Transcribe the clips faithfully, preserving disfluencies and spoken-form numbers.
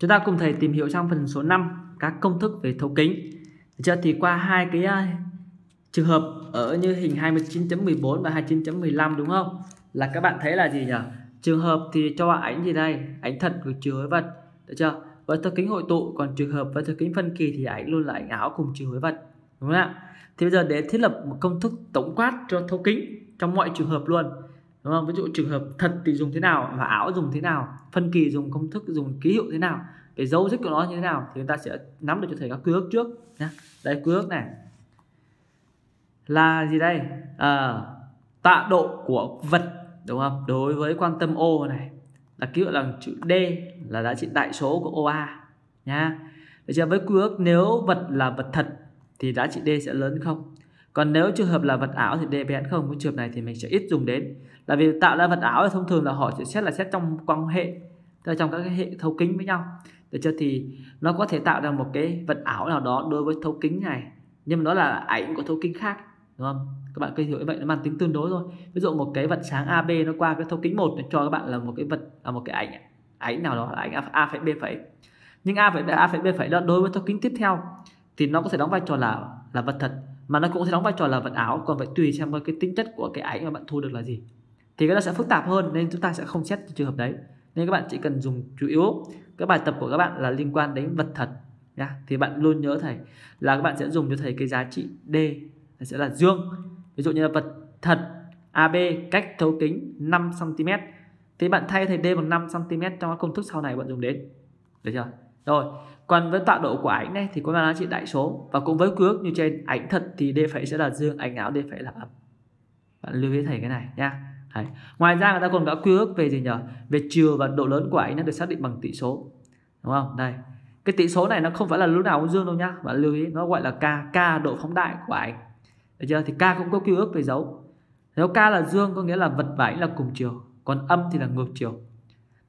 Chúng ta cùng thầy tìm hiểu sang phần số năm các công thức về thấu kính. Giờ thì qua hai cái trường hợp ở như hình hai mươi chín chấm mười bốn và hai mươi chín chấm mười lăm đúng không? Là các bạn thấy là gì nhỉ? Trường hợp thì cho ảnh gì đây? Ảnh thật của chiều với vật, được chưa? Với thấu kính hội tụ, còn trường hợp với thấu kính phân kỳ thì ảnh luôn là ảnh ảo cùng chiều với vật, đúng không ạ? Thì bây giờ để thiết lập một công thức tổng quát cho thấu kính trong mọi trường hợp luôn, đúng không? Ví dụ trường hợp thật thì dùng thế nào và ảo dùng thế nào, phân kỳ dùng công thức dùng ký hiệu thế nào, cái dấu tích của nó như thế nào thì chúng ta sẽ nắm được cho thầy các quy ước trước nhá. Đây, quy ước này là gì đây? À, tọa độ của vật đúng không? Đối với quan tâm O này là ký hiệu là chữ D, là giá trị đại số của O A nhá. Được chưa? Với quy ước nếu vật là vật thật thì giá trị D sẽ lớn không? Còn nếu trường hợp là vật ảo thì D bé không. Cái trường hợp này thì mình sẽ ít dùng đến, là vì tạo ra vật ảo thì thông thường là họ sẽ xét là xét trong quan hệ, trong các cái hệ thấu kính với nhau, được chưa? Thì nó có thể tạo ra một cái vật ảo nào đó đối với thấu kính này, nhưng mà đó là ảnh của thấu kính khác, đúng không? Các bạn cứ hiểu như vậy, nó mang tính tương đối thôi. Ví dụ một cái vật sáng A B nó qua cái thấu kính một để cho các bạn là một cái vật, là một cái ảnh ảnh nào đó là ảnh A phẩy B phẩy, nhưng A phẩy A phẩy B phẩy đó đối với thấu kính tiếp theo thì nó có thể đóng vai trò là là vật thật, mà nó cũng sẽ đóng vai trò là vật ảo. Còn vậy tùy xem cái tính chất của cái ảnh mà bạn thu được là gì, thì cái đó sẽ phức tạp hơn, nên chúng ta sẽ không xét trường hợp đấy. Nên các bạn chỉ cần dùng chủ yếu các bài tập của các bạn là liên quan đến vật thật nha. Thì bạn luôn nhớ thầy là các bạn sẽ dùng cho thầy cái giá trị D sẽ là dương. Ví dụ như là vật thật A B cách thấu kính năm xăng ti mét, thì bạn thay thầy D bằng năm xăng ti mét trong các công thức sau này bạn dùng đến, được chưa? Rồi, còn với tọa độ của ảnh này thì có giá trị đại số, và cũng với quy ước như trên, ảnh thật thì D phẩy sẽ là dương, ảnh ảo D phẩy là âm. Bạn lưu ý thầy cái này nha. Đấy. Ngoài ra người ta còn có quy ước về gì nhỉ? Về chiều và độ lớn của ảnh, nó được xác định bằng tỷ số, đúng không? Đây, cái tỷ số này nó không phải là lúc nào cũng dương đâu nhá, bạn lưu ý, nó gọi là k, k độ phóng đại của ảnh, được chưa? Thì k cũng có quy ước về dấu. Nếu k là dương có nghĩa là vật và ảnh là cùng chiều, còn âm thì là ngược chiều.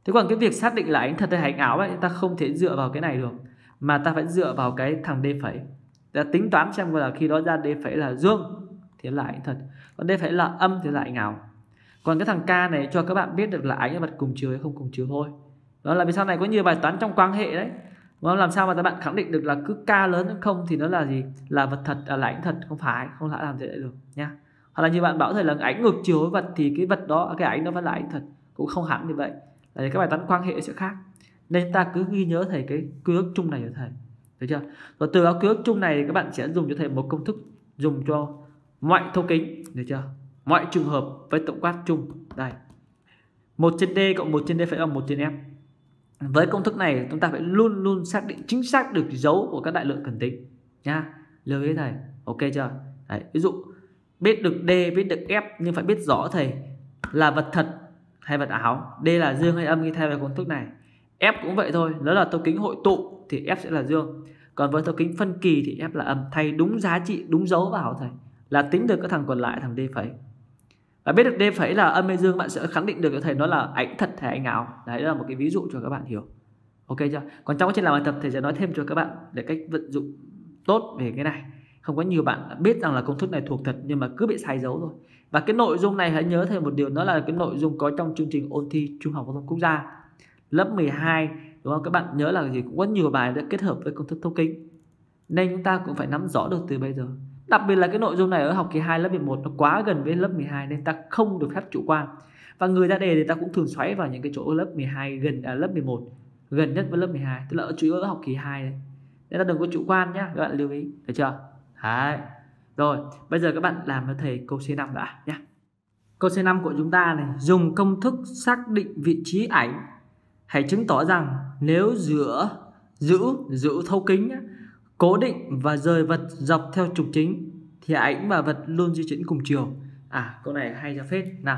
Thế còn cái việc xác định là ảnh thật hay ảnh ảo ấy, ta không thể dựa vào cái này được, mà ta phải dựa vào cái thằng D phẩy. Ta tính toán xem là khi đó ra D phẩy là dương thì là ảnh thật, còn D phẩy là âm thì là ảnh ảo. Còn cái thằng K này cho các bạn biết được là ảnh vật cùng chiều hay không cùng chiều thôi. Đó là vì sau này có nhiều bài toán trong quan hệ đấy, nó làm sao mà các bạn khẳng định được là cứ K lớn hơn không thì nó là gì? Là vật thật, là ảnh thật, không phải, không thể làm thế được nha. Hoặc là như bạn bảo thầy là ảnh ngược chiều với vật thì cái vật đó, cái ảnh nó vẫn là ảnh thật, cũng không hẳn như vậy. Là các bài toán quan hệ sẽ khác. Nên ta cứ ghi nhớ thầy cái quy ước chung này cho thầy, được chưa? Rồi từ cái quy ước chung này thì các bạn sẽ dùng cho thầy một công thức dùng cho mọi thấu kính, được chưa? Mọi trường hợp với tổng quát chung. Đây, một trên D cộng một trên D phải bằng một trên F. Với công thức này chúng ta phải luôn luôn xác định chính xác được dấu của các đại lượng cần tính nha, lưu ý thầy, ok chưa? Đấy, ví dụ biết được D, biết được F, nhưng phải biết rõ thầy là vật thật hay vật ảo, D là dương hay âm khi thay vào công thức này. F cũng vậy thôi, đó là thấu kính hội tụ thì F sẽ là dương, còn với thấu kính phân kỳ thì F là âm. Thay đúng giá trị, đúng dấu vào thầy là tính được các thằng còn lại, thằng D phẩy. Và biết được D phẩy là âm hay dương, bạn sẽ khẳng định được thầy nó là ảnh thật hay ảnh ảo. Đấy là một cái ví dụ cho các bạn hiểu, ok chưa? Còn trong quá trình làm bài tập thầy sẽ nói thêm cho các bạn để cách vận dụng tốt về cái này. Không có nhiều bạn biết rằng là công thức này thuộc thật nhưng mà cứ bị sai dấu rồi. Và cái nội dung này hãy nhớ thầy một điều, nó là cái nội dung có trong chương trình ôn thi Trung học phổ thông Quốc gia lớp mười hai, đúng không? Các bạn nhớ là gì, cũng có nhiều bài đã kết hợp với công thức thấu kính, nên chúng ta cũng phải nắm rõ được từ bây giờ. Đặc biệt là cái nội dung này ở học kỳ hai lớp mười một nó quá gần với lớp mười hai, nên ta không được phép chủ quan. Và người ra đề thì ta cũng thường xoáy vào những cái chỗ lớp mười hai gần, à, lớp mười một gần nhất với lớp mười hai, tức là ở chủ yếu ở học kỳ hai đấy. Nên ta đừng có chủ quan nhá, các bạn lưu ý, được chưa? Đấy. Rồi, bây giờ các bạn làm cho thầy câu C năm đã nhá. Câu C năm của chúng ta này, dùng công thức xác định vị trí ảnh, hãy chứng tỏ rằng nếu giữa giữ giữ thấu kính nhá, cố định và rời vật dọc theo trục chính thì ảnh và vật luôn di chuyển cùng chiều. À, câu này hay ra phết. Nào,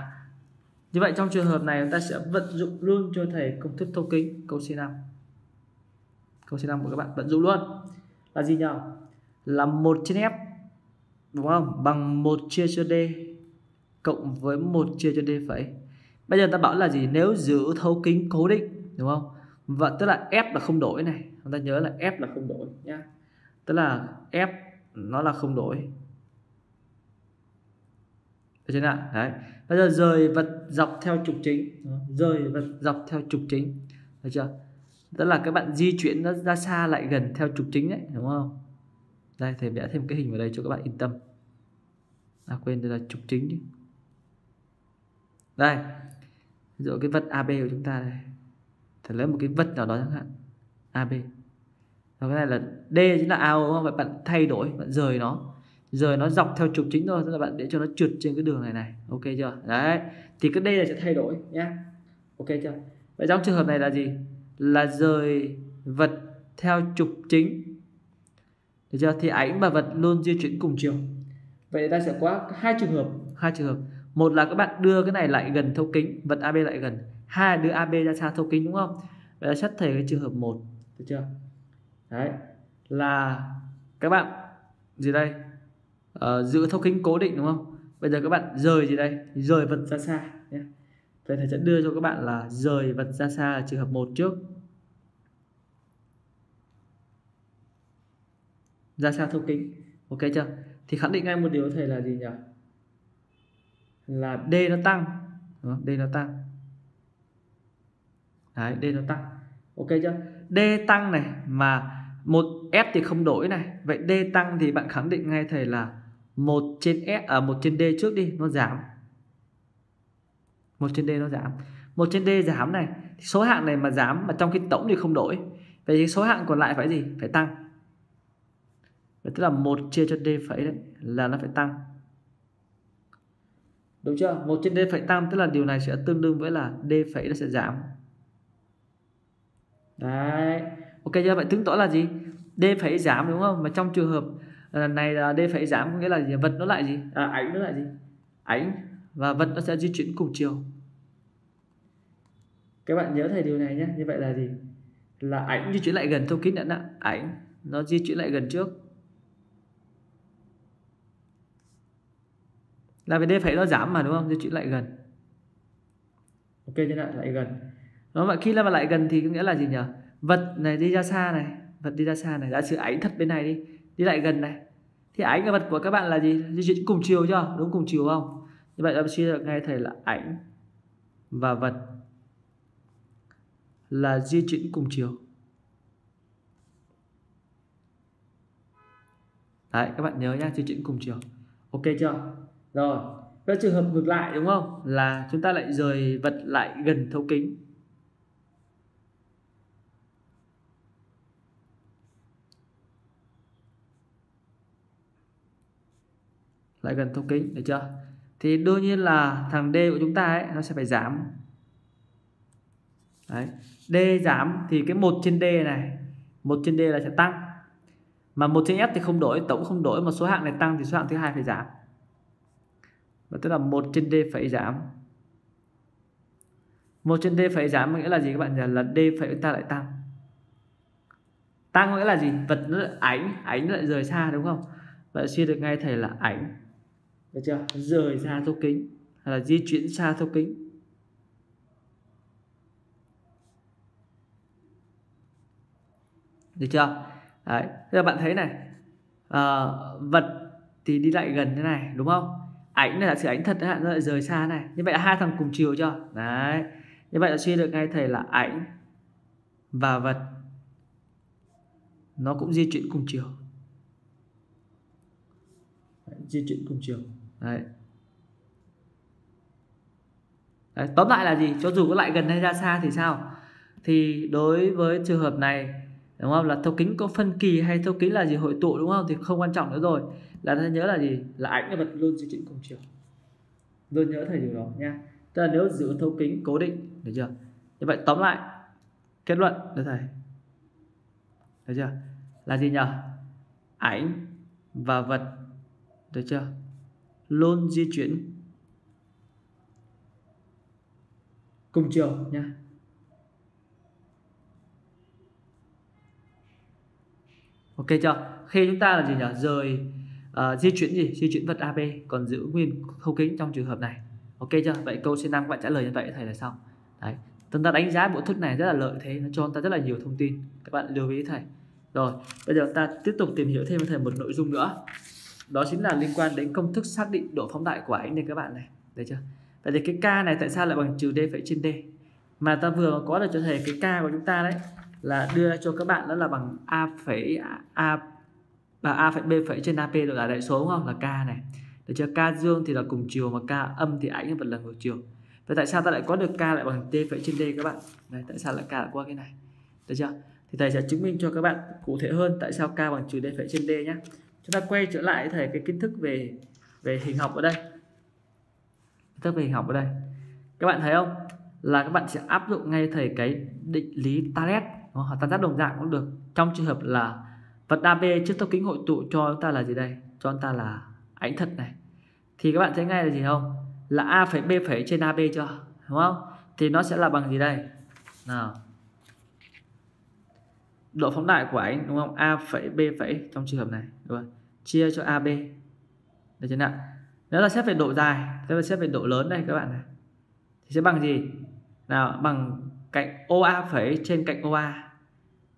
như vậy trong trường hợp này chúng ta sẽ vận dụng luôn cho thầy công thức thấu kính câu C năm. Câu C năm của các bạn vận dụng luôn là gì nhỉ? Là một trên F, đúng không? Bằng một chia cho D cộng với một chia cho D phẩy. Bây giờ ta bảo là gì? Nếu giữ thấu kính cố định, đúng không? Và tức là F là không đổi này, chúng ta nhớ là F là không đổi nhá. Tức là F nó là không đổi, được chưa nào? Đấy. Bây giờ rời vật dọc theo trục chính, rời vật dọc theo trục chính, được chưa? Tức là các bạn di chuyển ra, ra xa lại gần theo trục chính đấy, đúng không? Đây, thầy vẽ thêm cái hình vào đây cho các bạn yên tâm. À quên, đây là trục chính chứ. Đây, ví dụ cái vật a bê của chúng ta đây, thầy lấy một cái vật nào đó chẳng hạn a bê. Và cái này là D chính là a o, đúng không? Vậy bạn thay đổi, bạn rời nó, rời nó dọc theo trục chính thôi, tức là bạn để cho nó trượt trên cái đường này này, ok chưa? Đấy, thì cái D này sẽ thay đổi nhá, ok chưa? Vậy trong trường hợp này là gì? Là rời vật theo trục chính, được chưa? Thì ảnh và vật luôn di chuyển cùng chiều. Vậy ta sẽ có hai trường hợp, hai trường hợp. Một là các bạn đưa cái này lại gần thấu kính, vật a bê lại gần. Hai là đưa a bê ra xa thấu kính, đúng không? Vậy ta xét thầy cái trường hợp một, được chưa? Đấy, là các bạn gì đây? Ờ, giữ thấu kính cố định, đúng không? Bây giờ các bạn rời gì đây? Rời vật ra xa nhé. Vậy thầy sẽ đưa cho các bạn là rời vật ra xa là trường hợp một trước. Ra xa thấu kính, ok chưa? Thì khẳng định ngay một điều thầy là gì nhỉ? Là D nó tăng, đúng không? D nó tăng. Đấy, D nó tăng, ok chưa? D tăng này mà một F thì không đổi này. Vậy D tăng thì bạn khẳng định ngay thầy là một trên F ở à, một trên D trước đi, nó giảm. một trên D nó giảm. một trên D giảm này, thì số hạng này mà giảm mà trong khi tổng thì không đổi. Vậy thì số hạng còn lại phải gì? Phải tăng. Vậy tức là một chia cho D phẩy đấy là nó phải tăng. Đúng chưa? một trên D phẩy tăng tức là điều này sẽ tương đương với là D phẩy nó sẽ giảm. Đấy, ok chưa? Vậy chứng tỏ là gì? D phẩy giảm, đúng không? Mà trong trường hợp này là D phẩy giảm có nghĩa là gì? Vật nó lại gì? À, ảnh nó lại gì? Ảnh và vật nó sẽ di chuyển cùng chiều. Các bạn nhớ thầy điều này nhé. Như vậy là gì? Là ảnh di chuyển lại gần thấu kính đã nặng. Ảnh nó di chuyển lại gần trước là về D phẩy nó giảm mà, đúng không? Di chuyển lại gần, ok chưa? Lại lại gần nó, vậy khi là lại gần thì có nghĩa là gì nhỉ? Vật này đi ra xa này, vật đi ra xa này, giả sử ảnh thật bên này đi, đi lại gần này, thì ảnh và vật của các bạn là gì? Di chuyển cùng chiều chưa? Đúng cùng chiều không? Như vậy em suy ra ngay thầy là ảnh và vật là di chuyển cùng chiều. Đấy, các bạn nhớ nhá, di chuyển cùng chiều, ok chưa? Rồi, các trường hợp ngược lại, đúng không? Là chúng ta lại rời vật lại gần thấu kính. Lại gần thấu kính, được chưa? Thì đương nhiên là thằng D của chúng ta ấy, nó sẽ phải giảm. Đấy, D giảm thì cái một trên D này, một trên D là sẽ tăng. Mà một trên F thì không đổi, tổng không đổi, mà số hạng này tăng thì số hạng thứ hai phải giảm. Và tức là một trên D phải giảm. một trên D phải giảm nghĩa là gì các bạn nhỉ? Là D phải chúng ta lại tăng. Tăng nghĩa là gì? Vật nó ảnh, ảnh lại rời xa, đúng không? Vậy suy được ngay thầy là ảnh, được chưa? Rời xa thấu kính hay là di chuyển xa thấu kính. Được chưa? Đấy, bây giờ bạn thấy này, à, vật thì đi lại gần thế này, đúng không? Ảnh này là sự ảnh thật đấy, nó lại rời xa này. Như vậy là hai thằng cùng chiều chưa? Đấy, như vậy là suy được ngay thầy là ảnh và vật nó cũng di chuyển cùng chiều, di chuyển cùng chiều. Đấy. Đấy, tóm lại là gì? Cho dù có lại gần hay ra xa thì sao? Thì đối với trường hợp này, đúng không? Là thấu kính có phân kỳ hay thấu kính là gì? Hội tụ, đúng không? Thì không quan trọng nữa rồi. Là thầy nhớ là gì? Là ảnh và vật luôn di chuyển cùng chiều. Luôn nhớ thầy điều đó nha. Tức là nếu giữ thấu kính cố định, được chưa? Như vậy tóm lại kết luận được thầy. Được chưa? Là gì nhỉ? Ảnh và vật, được chưa? Luôn di chuyển cùng chiều nha. Ok chưa? Khi chúng ta là gì nhỉ? Rời uh, di chuyển gì? Di chuyển vật a bê, còn giữ nguyên thấu kính trong trường hợp này. Ok chưa? Vậy câu xê năm các bạn trả lời như vậy thầy là xong. Đấy. Chúng ta đánh giá bộ thức này rất là lợi thế, nó cho chúng ta rất là nhiều thông tin. Các bạn lưu ý thầy. Rồi, bây giờ ta tiếp tục tìm hiểu thêm với thầy một nội dung nữa. Đó chính là liên quan đến công thức xác định độ phóng đại của ảnh này các bạn này, được chưa? Vậy thì cái K này tại sao lại bằng trừ D phẩy trên D? Mà ta vừa có được cho thầy cái K của chúng ta đấy là đưa cho các bạn đó là bằng a phẩy a và a phẩy b phẩy trên ap là đại số đúng không, là k này. Để cho k dương thì là cùng chiều, mà k âm thì ánh vẫn là ngược chiều. Vậy tại sao ta lại có được k lại bằng t phẩy trên d các bạn? Đấy, tại sao lại k lại qua cái này? Được chưa? Thì thầy sẽ chứng minh cho các bạn cụ thể hơn tại sao k bằng trừ d phẩy trên d nhé. Chúng ta quay trở lại thầy cái kiến thức về về hình học ở đây. Kiến thức về hình học ở đây. Các bạn thấy không? Là các bạn sẽ áp dụng ngay thầy cái định lý Taret hoặc tam giác đồng dạng cũng được. Trong trường hợp là vật a bê trước thấu kính hội tụ cho chúng ta là gì đây? Cho chúng ta là ánh thật này. Thì các bạn thấy ngay là gì không? Là a phẩy b phẩy trên a bê chưa? Đúng không? Thì nó sẽ là bằng gì đây? Nào. Độ phóng đại của ánh đúng không? A phẩy b phẩy trong trường hợp này, đúng không? Chia cho a bê. Được chưa nào? Nếu là xét về độ dài, nếu là xét về độ lớn đây các bạn này, thì sẽ bằng gì? Nào, bằng cạnh ô a phẩy trên cạnh ô a.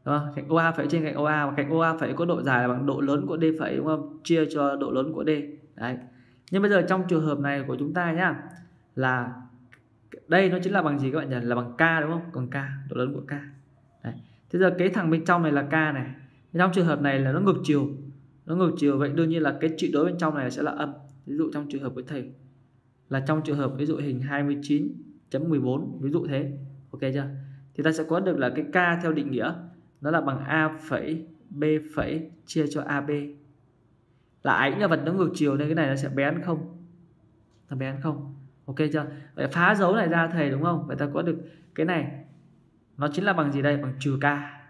Đúng không? Cạnh ô a phẩy trên cạnh ô a, và cạnh ô a phẩy có độ dài là bằng độ lớn của d phẩy đúng không? Chia cho độ lớn của d. Đấy. Nhưng bây giờ trong trường hợp này của chúng ta nhá, là đây nó chính là bằng gì các bạn nhỉ? Là bằng k đúng không? Còn k, độ lớn của k. Đấy. Thế giờ cái thằng bên trong này là k này. Trong trường hợp này là nó ngược chiều. Nó ngược chiều vậy đương nhiên là cái trị đối bên trong này sẽ là âm. Ví dụ trong trường hợp với thầy là trong trường hợp ví dụ hình hai mươi chín chấm mười bốn ví dụ thế. Ok chưa? Thì ta sẽ có được là cái k theo định nghĩa nó là bằng a phẩy b phẩy chia cho ab. Là ánh là vật nó ngược chiều nên cái này nó sẽ bén không? Nó bén không? Ok chưa? Vậy phá dấu này ra thầy đúng không? Vậy ta có được cái này nó chính là bằng gì đây? Bằng trừ k,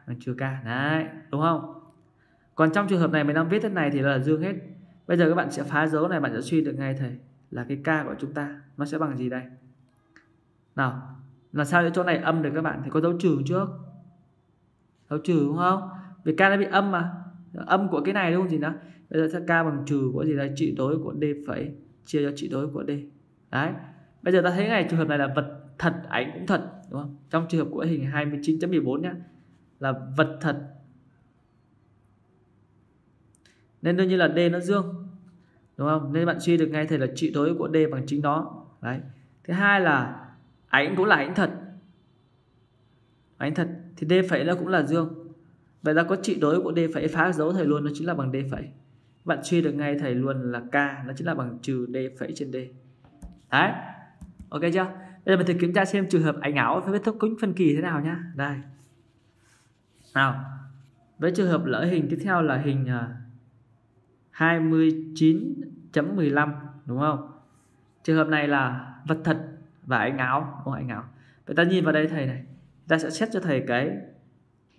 bằng trừ k. Đấy, đúng không? Còn trong trường hợp này mình đang viết thế này thì là dương hết. Bây giờ các bạn sẽ phá dấu này, bạn sẽ suy được ngay thầy là cái k của chúng ta nó sẽ bằng gì đây? Nào, là sao để chỗ này âm được các bạn? Thì có dấu trừ trước. Dấu trừ đúng không? Vì k nó bị âm mà. Âm của cái này đúng không gì nữa? Bây giờ sẽ k bằng trừ của gì đây? Trị đối của d phẩy chia cho trị đối của d. Đấy. Bây giờ ta thấy này, trường hợp này là vật thật, ảnh cũng thật đúng không? Trong trường hợp của hình hai mươi chín chấm mười bốn nhá, là vật thật. Nên đương nhiên là d nó dương. Đúng không? Nên bạn suy được ngay thầy là trị đối của d bằng chính nó. Đấy. Thứ hai là ảnh cũng là ảnh thật. Ảnh thật thì d phẩy nó cũng là dương. Vậy ta có trị đối của d phẩy, phá dấu thầy luôn, nó chính là bằng d phẩy. Bạn suy được ngay thầy luôn là k nó chính là bằng trừ d phẩy trên d. Đấy. Ok chưa? Bây giờ mình thử kiểm tra xem trường hợp ảnh ảo với thấu kính phân kỳ thế nào nhá. Đây. Nào. Với trường hợp lỡ hình tiếp theo là hình hai mươi chín chấm mười lăm đúng không? Trường hợp này là vật thật và ảnh ảo, không ảnh ảo. Vậy ta nhìn vào đây thầy này, ta sẽ xét cho thầy cái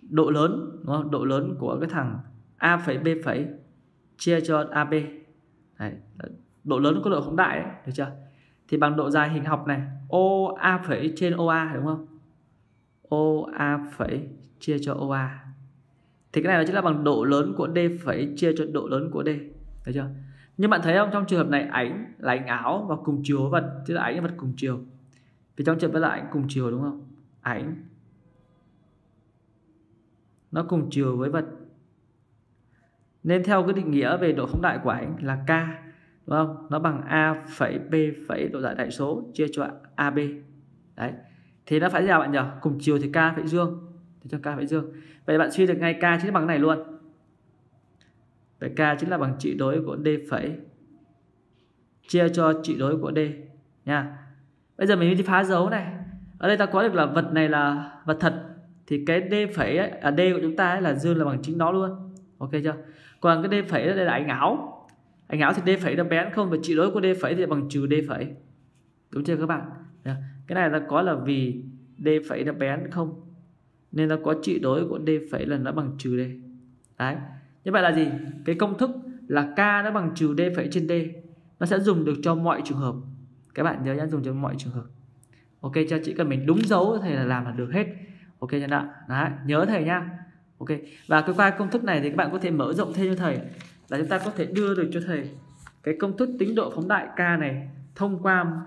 độ lớn đúng không? Độ lớn của cái thằng a phẩy b phẩy chia cho ab. Đấy, độ lớn có độ phóng đại đấy, được chưa? Thì bằng độ dài hình học này, ô a phẩy trên ô a đúng không? ô a phẩy chia cho ô a. Thì cái này nó chính là bằng độ lớn của d phẩy chia cho độ lớn của d. Được chưa? Nhưng bạn thấy không? Trong trường hợp này ảnh là ảnh ảo và cùng chiều với vật, chứ là ảnh vật cùng chiều. Vì trong trường hợp là ảnh cùng chiều đúng không? Ảnh nó cùng chiều với vật. Nên theo cái định nghĩa về độ phóng đại của ảnh là k đúng không? Nó bằng a phẩy b phẩy độ giải đại số chia cho ab. Đấy. Thì nó phải ra bạn nhỉ? Cùng chiều thì k phải dương. Thì cho k phải dương. Vậy bạn suy được ngay k chính là bằng này luôn. Vậy k chính là bằng trị đối của d phẩy chia cho trị đối của d nha. Bây giờ mình đi phá dấu này. Ở đây ta có được là vật này là vật thật. Thì cái d phẩy ấy, à d của chúng ta ấy là dương là bằng chính nó luôn. Ok chưa? Còn cái d phẩy đây là ảnh ảo. Ảnh ảo thì d phẩy nó bén không, và trị đối của d phẩy thì bằng trừ d phẩy. Đúng chưa các bạn? Cái này là có là vì d phẩy nó bén không nên nó có trị đối của d phẩy là nó bằng trừ d. Đấy. Như vậy là gì? Cái công thức là k nó bằng trừ d phẩy trên d nó sẽ dùng được cho mọi trường hợp. Các bạn nhớ nhá, dùng cho mọi trường hợp. Ok cho chỉ cần mình đúng dấu thầy là làm là được hết. Ok chưa nào? Đấy, nhớ thầy nhá. Ok. Và cái qua công thức này thì các bạn có thể mở rộng thêm cho thầy là chúng ta có thể đưa được cho thầy cái công thức tính độ phóng đại k này thông qua,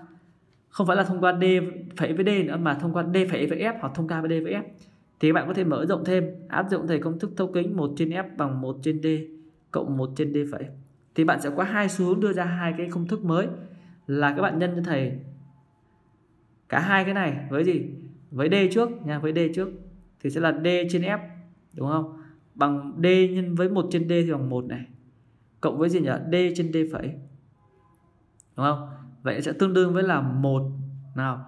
không phải là thông qua d phẩy với d nữa, mà thông qua d phẩy với f hoặc thông qua với d với f. Thì các bạn có thể mở rộng thêm, áp dụng thầy công thức thấu kính một trên f bằng một trên d cộng một trên d phẩy. Thì bạn sẽ có hai xu hướng đưa ra hai cái công thức mới là các bạn nhân cho thầy cả hai cái này với gì? Với d trước nha, với d trước. thì sẽ là D trên F, đúng không? Bằng D nhân với một trên D thì bằng một này, cộng với gì nhỉ? D trên D phẩy, đúng không? Vậy sẽ tương đương với là một. Nào,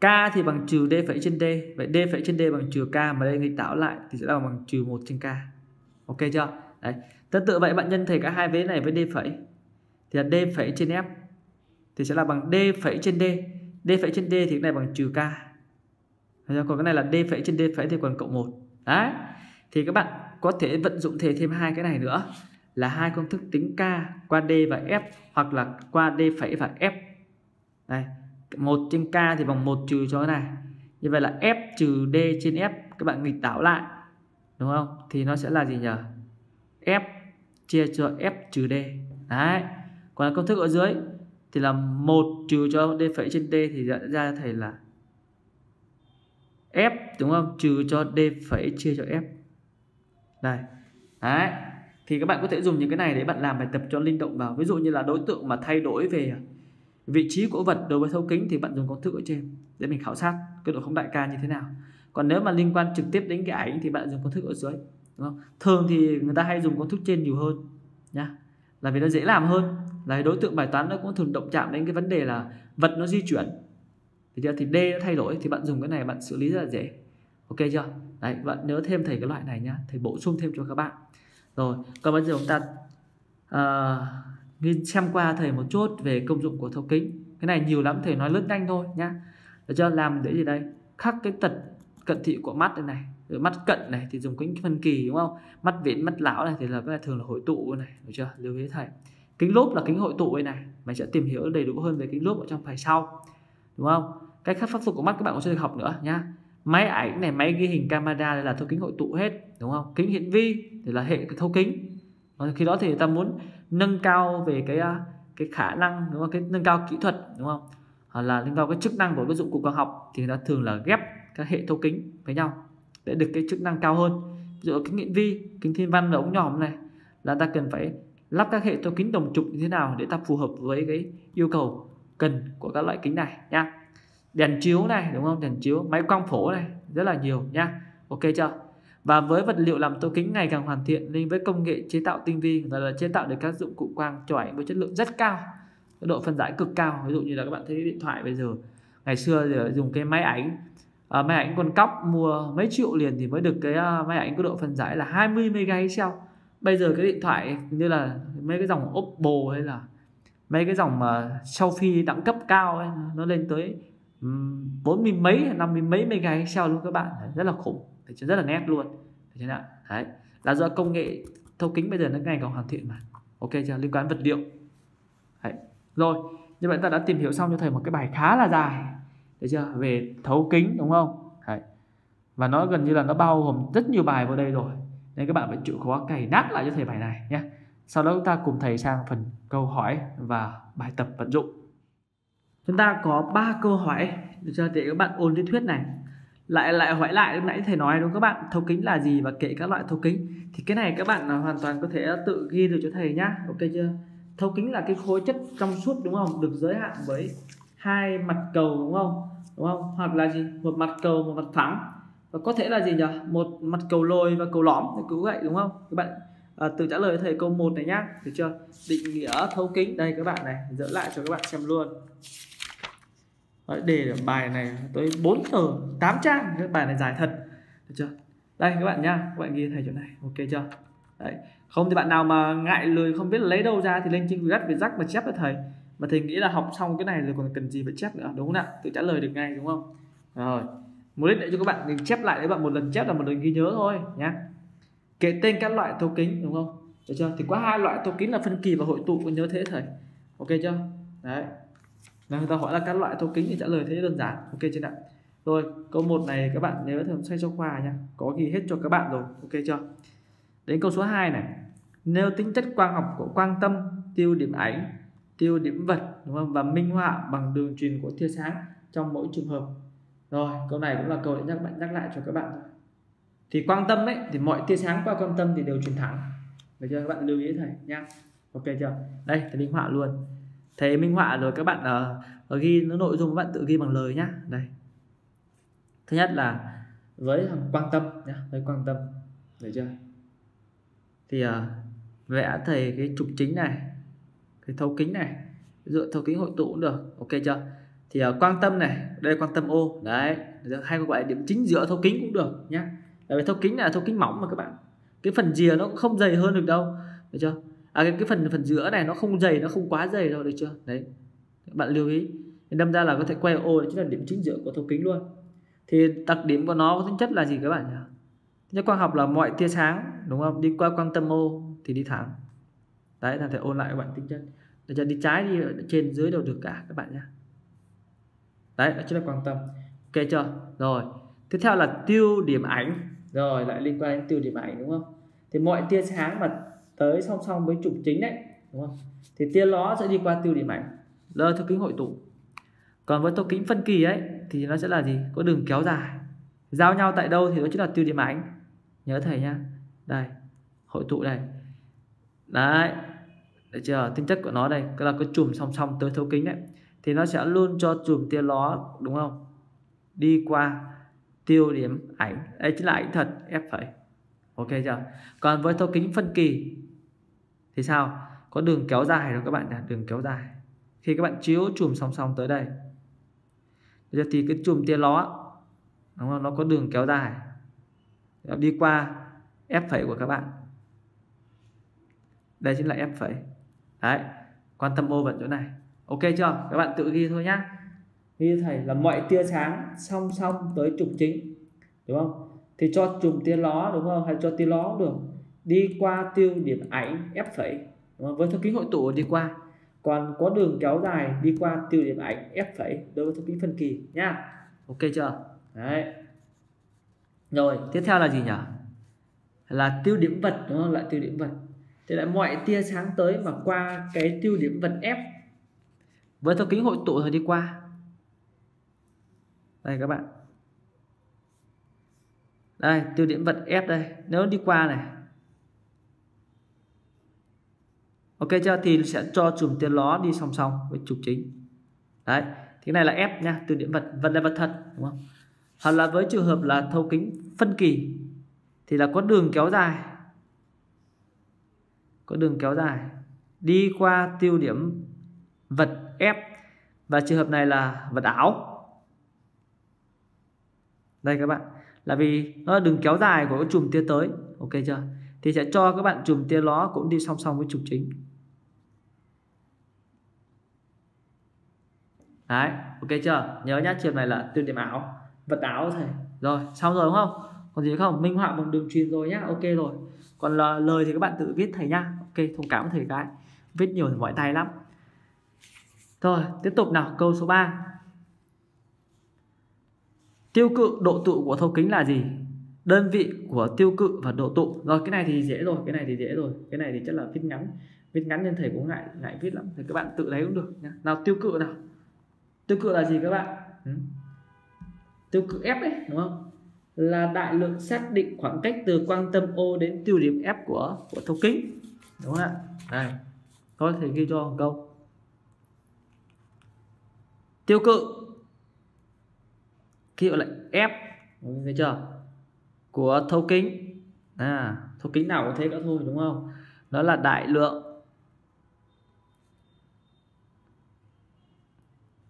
K thì bằng trừ D phẩy trên D, vậy D phẩy trên D bằng trừ K, mà đây người tạo lại thì sẽ là bằng trừ một trên K. Ok chưa? Đấy, tương tự vậy bạn nhân thầy cả hai vế này với D phẩy thì là D phẩy trên F thì sẽ là bằng D phẩy trên D. D phẩy trên D thì cái này bằng trừ K, còn cái này là D phẩy trên D phẩy thì còn cộng một. Đấy, thì các bạn có thể vận dụng thể thêm hai cái này nữa là hai công thức tính K qua D và F, hoặc là qua D phẩy và F. Đây, một trên K thì bằng một trừ cho cái này, như vậy là F trừ D trên F, các bạn nghịch tạo lại, đúng không? Thì nó sẽ là gì nhỉ? F chia cho F trừ D. Đấy, còn là công thức ở dưới thì là một trừ cho D phẩy trên D thì ra thầy là F, đúng không? Trừ cho D phẩy chia cho F. Đây, đấy, thì các bạn có thể dùng những cái này để bạn làm bài tập cho linh động vào. Ví dụ như là đối tượng mà thay đổi về vị trí của vật đối với thấu kính thì bạn dùng công thức ở trên để mình khảo sát cái độ phóng đại K như thế nào. Còn nếu mà liên quan trực tiếp đến cái ảnh thì bạn dùng công thức ở dưới, đúng không? Thường thì người ta hay dùng công thức trên nhiều hơn nhá, là vì nó dễ làm hơn. Là đối tượng bài toán nó cũng thường động chạm đến cái vấn đề là vật nó di chuyển, thì D nó thay đổi, thì bạn dùng cái này bạn xử lý rất là dễ. Ok chưa? Đấy, bạn nhớ thêm thầy cái loại này nhá, thầy bổ sung thêm cho các bạn. Rồi, còn bây giờ chúng ta uh, xem qua thầy một chút về công dụng của thấu kính. Cái này nhiều lắm, thầy nói lướt nhanh thôi nhá. Để cho làm để gì đây? Khắc cái tật cận thị của mắt đây này, rồi mắt cận này thì dùng kính phân kỳ, đúng không? Mắt viễn, mắt lão này thì là cái này thường là hội tụ này, được chưa? Lưu ý thầy. Kính lốp là kính hội tụ đây này, mình sẽ tìm hiểu đầy đủ hơn về kính lốp ở trong bài sau, đúng không? Cái khắc pháp phục của mắt các bạn cũng sẽ được học nữa nhá. Máy ảnh này, máy ghi hình, camera đây là thấu kính hội tụ hết, đúng không? Kính hiển vi thì là hệ thấu kính. Và khi đó thì người ta muốn nâng cao về cái cái khả năng, đúng không? Cái nâng cao kỹ thuật, đúng không? Hoặc là nâng cao cái chức năng của các dụng cụ khoa học thì người ta thường là ghép các hệ thấu kính với nhau để được cái chức năng cao hơn. Ví dụ kính hiển vi, kính thiên văn là ống nhòm này, là ta cần phải lắp các hệ thấu kính đồng trục như thế nào để ta phù hợp với cái yêu cầu cần của các loại kính này nha. Đèn chiếu này, đúng không? Đèn chiếu, máy quang phổ này, rất là nhiều nha. Ok chưa? Và với vật liệu làm thấu kính ngày càng hoàn thiện nên với công nghệ chế tạo tinh vi, người ta chế tạo được các dụng cụ quang chụp ảnh với chất lượng rất cao, độ phân giải cực cao. Ví dụ như là các bạn thấy điện thoại bây giờ, ngày xưa thì dùng cái máy ảnh à, máy ảnh con cóc mua mấy triệu liền thì mới được cái uh, máy ảnh có độ phân giải là hai mươi mê-ga-héc. Bây giờ cái điện thoại như là mấy cái dòng Oppo hay là mấy cái dòng mà Xiaomi đẳng cấp cao ấy, nó lên tới bốn mươi mấy, năm mươi mấy mê-ga-héc luôn các bạn. Đấy, rất là khủng, rất là nét luôn. Đấy, là do công nghệ thấu kính bây giờ nó ngày càng hoàn thiện mà. Ok chưa? Liên quan vật liệu. Đấy. Rồi, như vậy ta đã tìm hiểu xong cho thầy một cái bài khá là dài, được chưa? Về thấu kính, đúng không? Đấy. Và nó gần như là nó bao gồm rất nhiều bài vào đây rồi, nên các bạn phải chịu khó cày nát lại cho thầy bài này nhé. Sau đó chúng ta cùng thầy sang phần câu hỏi và bài tập vận dụng. Chúng ta có ba câu hỏi, được chưa? Để các bạn ôn lý thuyết này. Lại lại hỏi lại lúc nãy thầy nói, đúng các bạn, thấu kính là gì và kể các loại thấu kính. Thì cái này các bạn hoàn toàn có thể tự ghi được cho thầy nhá. Ok chưa? Thấu kính là cái khối chất trong suốt, đúng không? Được giới hạn với hai mặt cầu, đúng không? Đúng không? Hoặc là gì? Một mặt cầu, một mặt phẳng. Và có thể là gì nhỉ? Một mặt cầu lồi và cầu lõm thì cứ vậy, đúng không? Các bạn à, tự trả lời thầy câu một này nhá, được chưa? Định nghĩa thấu kính đây các bạn này, dỡ lại cho các bạn xem luôn. Đề bài này tới bốn tờ tám trang, cái bài này dài thật, được chưa? Đây các bạn nhá, các bạn ghi thầy chỗ này, ok chưa? Đấy, không thì bạn nào mà ngại lười không biết lấy đâu ra thì lên trên gắt về rắc mà chép cho thầy. Mà thầy nghĩ là học xong cái này rồi còn cần gì phải chép nữa, đúng không ạ? Tự trả lời được ngay, đúng không? Rồi, mục đích để cho các bạn mình chép lại đấy, bạn một lần chép là một lần ghi nhớ thôi nhá. Kể tên các loại thấu kính, đúng không? Được chưa? Thì có hai loại thấu kính là phân kỳ và hội tụ, nhớ thế thầy. Ok chưa? Đấy. Người ta hỏi là các loại thấu kính thì trả lời thế đơn giản. Ok chưa ạ? Rồi, câu một này các bạn nhớ thường xoay cho khoa nhá, có ghi hết cho các bạn rồi. Ok chưa? Đến câu số hai này. Nêu tính chất quang học của quang tâm, tiêu điểm ảnh, tiêu điểm vật, đúng không? Và minh họa bằng đường truyền của tia sáng trong mỗi trường hợp. Rồi, câu này cũng là câu để nhắc bạn nhắc lại cho các bạn. Thì quang tâm ấy thì mọi tia sáng qua quang tâm thì đều truyền thẳng. Được chưa? Các bạn lưu ý thầy nhá. Ok chưa? Đây, thầy minh họa luôn. Thầy minh họa rồi các bạn uh, ghi nó nội dung các bạn tự ghi bằng lời nhá. Đây. Thứ nhất là với thằng Quang Tâm nhá, với Quang Tâm, được chưa? Thì uh, vẽ thầy cái trục chính này, cái thấu kính này, ví dụ thấu kính hội tụ cũng được, ok chưa? Thì uh, Quang Tâm này, đây Quang Tâm O đấy, hay gọi là điểm chính giữa thấu kính cũng được nhá. Tại vì thấu kính là thấu kính mỏng mà các bạn, cái phần rìa nó cũng không dày hơn được đâu, được chưa? À, cái, cái phần phần giữa này nó không dày, nó không quá dày đâu, được chưa? Đấy, các bạn lưu ý. Đâm ra là có thể quay ô chính là điểm chính giữa của thấu kính luôn. Thì đặc điểm của nó có tính chất là gì các bạn nhỉ? Nhất quang học là mọi tia sáng, đúng không? Đi qua quang tâm ô thì đi thẳng. Đấy là thể ôn lại các bạn tính chất. Để cho đi trái đi trên dưới đều được cả các bạn nhé. Đấy đó chính là quang tâm. Ok chưa? Rồi. Tiếp theo là tiêu điểm ảnh. Rồi lại liên quan đến tiêu điểm ảnh đúng không? Thì mọi tia sáng mà tới song song với trục chính đấy, đúng không? Thì tia nó sẽ đi qua tiêu điểm ảnh. Rồi thấu kính hội tụ. Còn với thấu kính phân kỳ ấy thì nó sẽ là gì? Có đường kéo dài giao nhau tại đâu thì nó chính là tiêu điểm ảnh, nhớ thầy nhá. Đây, hội tụ đây. Đấy, được chưa? Tính chất của nó đây là có chùm song song tới thấu kính đấy, thì nó sẽ luôn cho chùm tia ló, đúng không, đi qua tiêu điểm ảnh. Đây chính là ảnh thật F phẩy. Ok chưa? Còn với thấu kính phân kỳ thì sao? Có đường kéo dài rồi các bạn nhỉ? Đường kéo dài khi các bạn chiếu chùm song song tới đây. Bây giờ thì cái chùm tia ló, đúng không? Nó có đường kéo dài đi qua F phẩy của các bạn. Đây chính là F phẩy. Đấy, quan tâm ô vào chỗ này. Ok chưa? Các bạn tự ghi thôi nhá. Ghi thầy là mọi tia sáng song song tới trục chính, đúng không? Thì cho chùm tia ló, đúng không? Hay cho tia ló cũng được, đi qua tiêu điểm ảnh F phẩy. Với thấu kính hội tụ đi qua. Còn có đường kéo dài đi qua tiêu điểm ảnh F phẩy đối với thấu kính phân kỳ nhá. Ok chưa? Đấy. Rồi, tiếp theo là gì nhỉ? Là tiêu điểm vật, đúng không? Lại tiêu điểm vật. Thế lại mọi tia sáng tới mà qua cái tiêu điểm vật F với thấu kính hội tụ rồi đi qua. Đây các bạn. Đây, tiêu điểm vật F đây, nếu đi qua này. Ok chưa? Thì sẽ cho chùm tia ló đi song song với trục chính. Đấy, cái này là F nha, tiêu điểm vật, vật là vật thật, đúng không? Hoặc là với trường hợp là thấu kính phân kỳ thì là có đường kéo dài, có đường kéo dài đi qua tiêu điểm vật F, và trường hợp này là vật ảo. Đây các bạn, là vì nó là đường kéo dài của chùm tia tới, ok chưa? Thì sẽ cho các bạn chùm tia ló cũng đi song song với trục chính. Đấy, ok chưa? Nhớ nhá, trường này là tiêu điểm ảo, vật ảo thầy. Rồi, xong rồi đúng không? Còn gì không? Minh họa bằng đường truyền rồi nhá. Ok rồi. Còn là lời thì các bạn tự viết thầy nhá. Ok, thông cảm thầy cái. Viết nhiều thì mỏi tay lắm. Rồi, tiếp tục nào, câu số ba. Tiêu cự độ tụ của thấu kính là gì? Đơn vị của tiêu cự và độ tụ. Rồi, cái này thì dễ rồi, cái này thì dễ rồi. Cái này thì chắc là viết ngắn. Viết ngắn nên thầy cũng ngại ngại viết lắm. Thì các bạn tự lấy cũng được nhá. Nào, tiêu cự nào. Tiêu cự là gì các bạn? Ừ. Tiêu cự F ấy, đúng không? Là đại lượng xác định khoảng cách từ quang tâm O đến tiêu điểm F của của thấu kính, đúng không ạ? Đây. Thôi thầy ghi cho một câu. Tiêu cự khi gọi là F, thấy chưa? Của thấu kính. À, thấu kính nào cũng thế cả thôi, đúng không? Đó là đại lượng.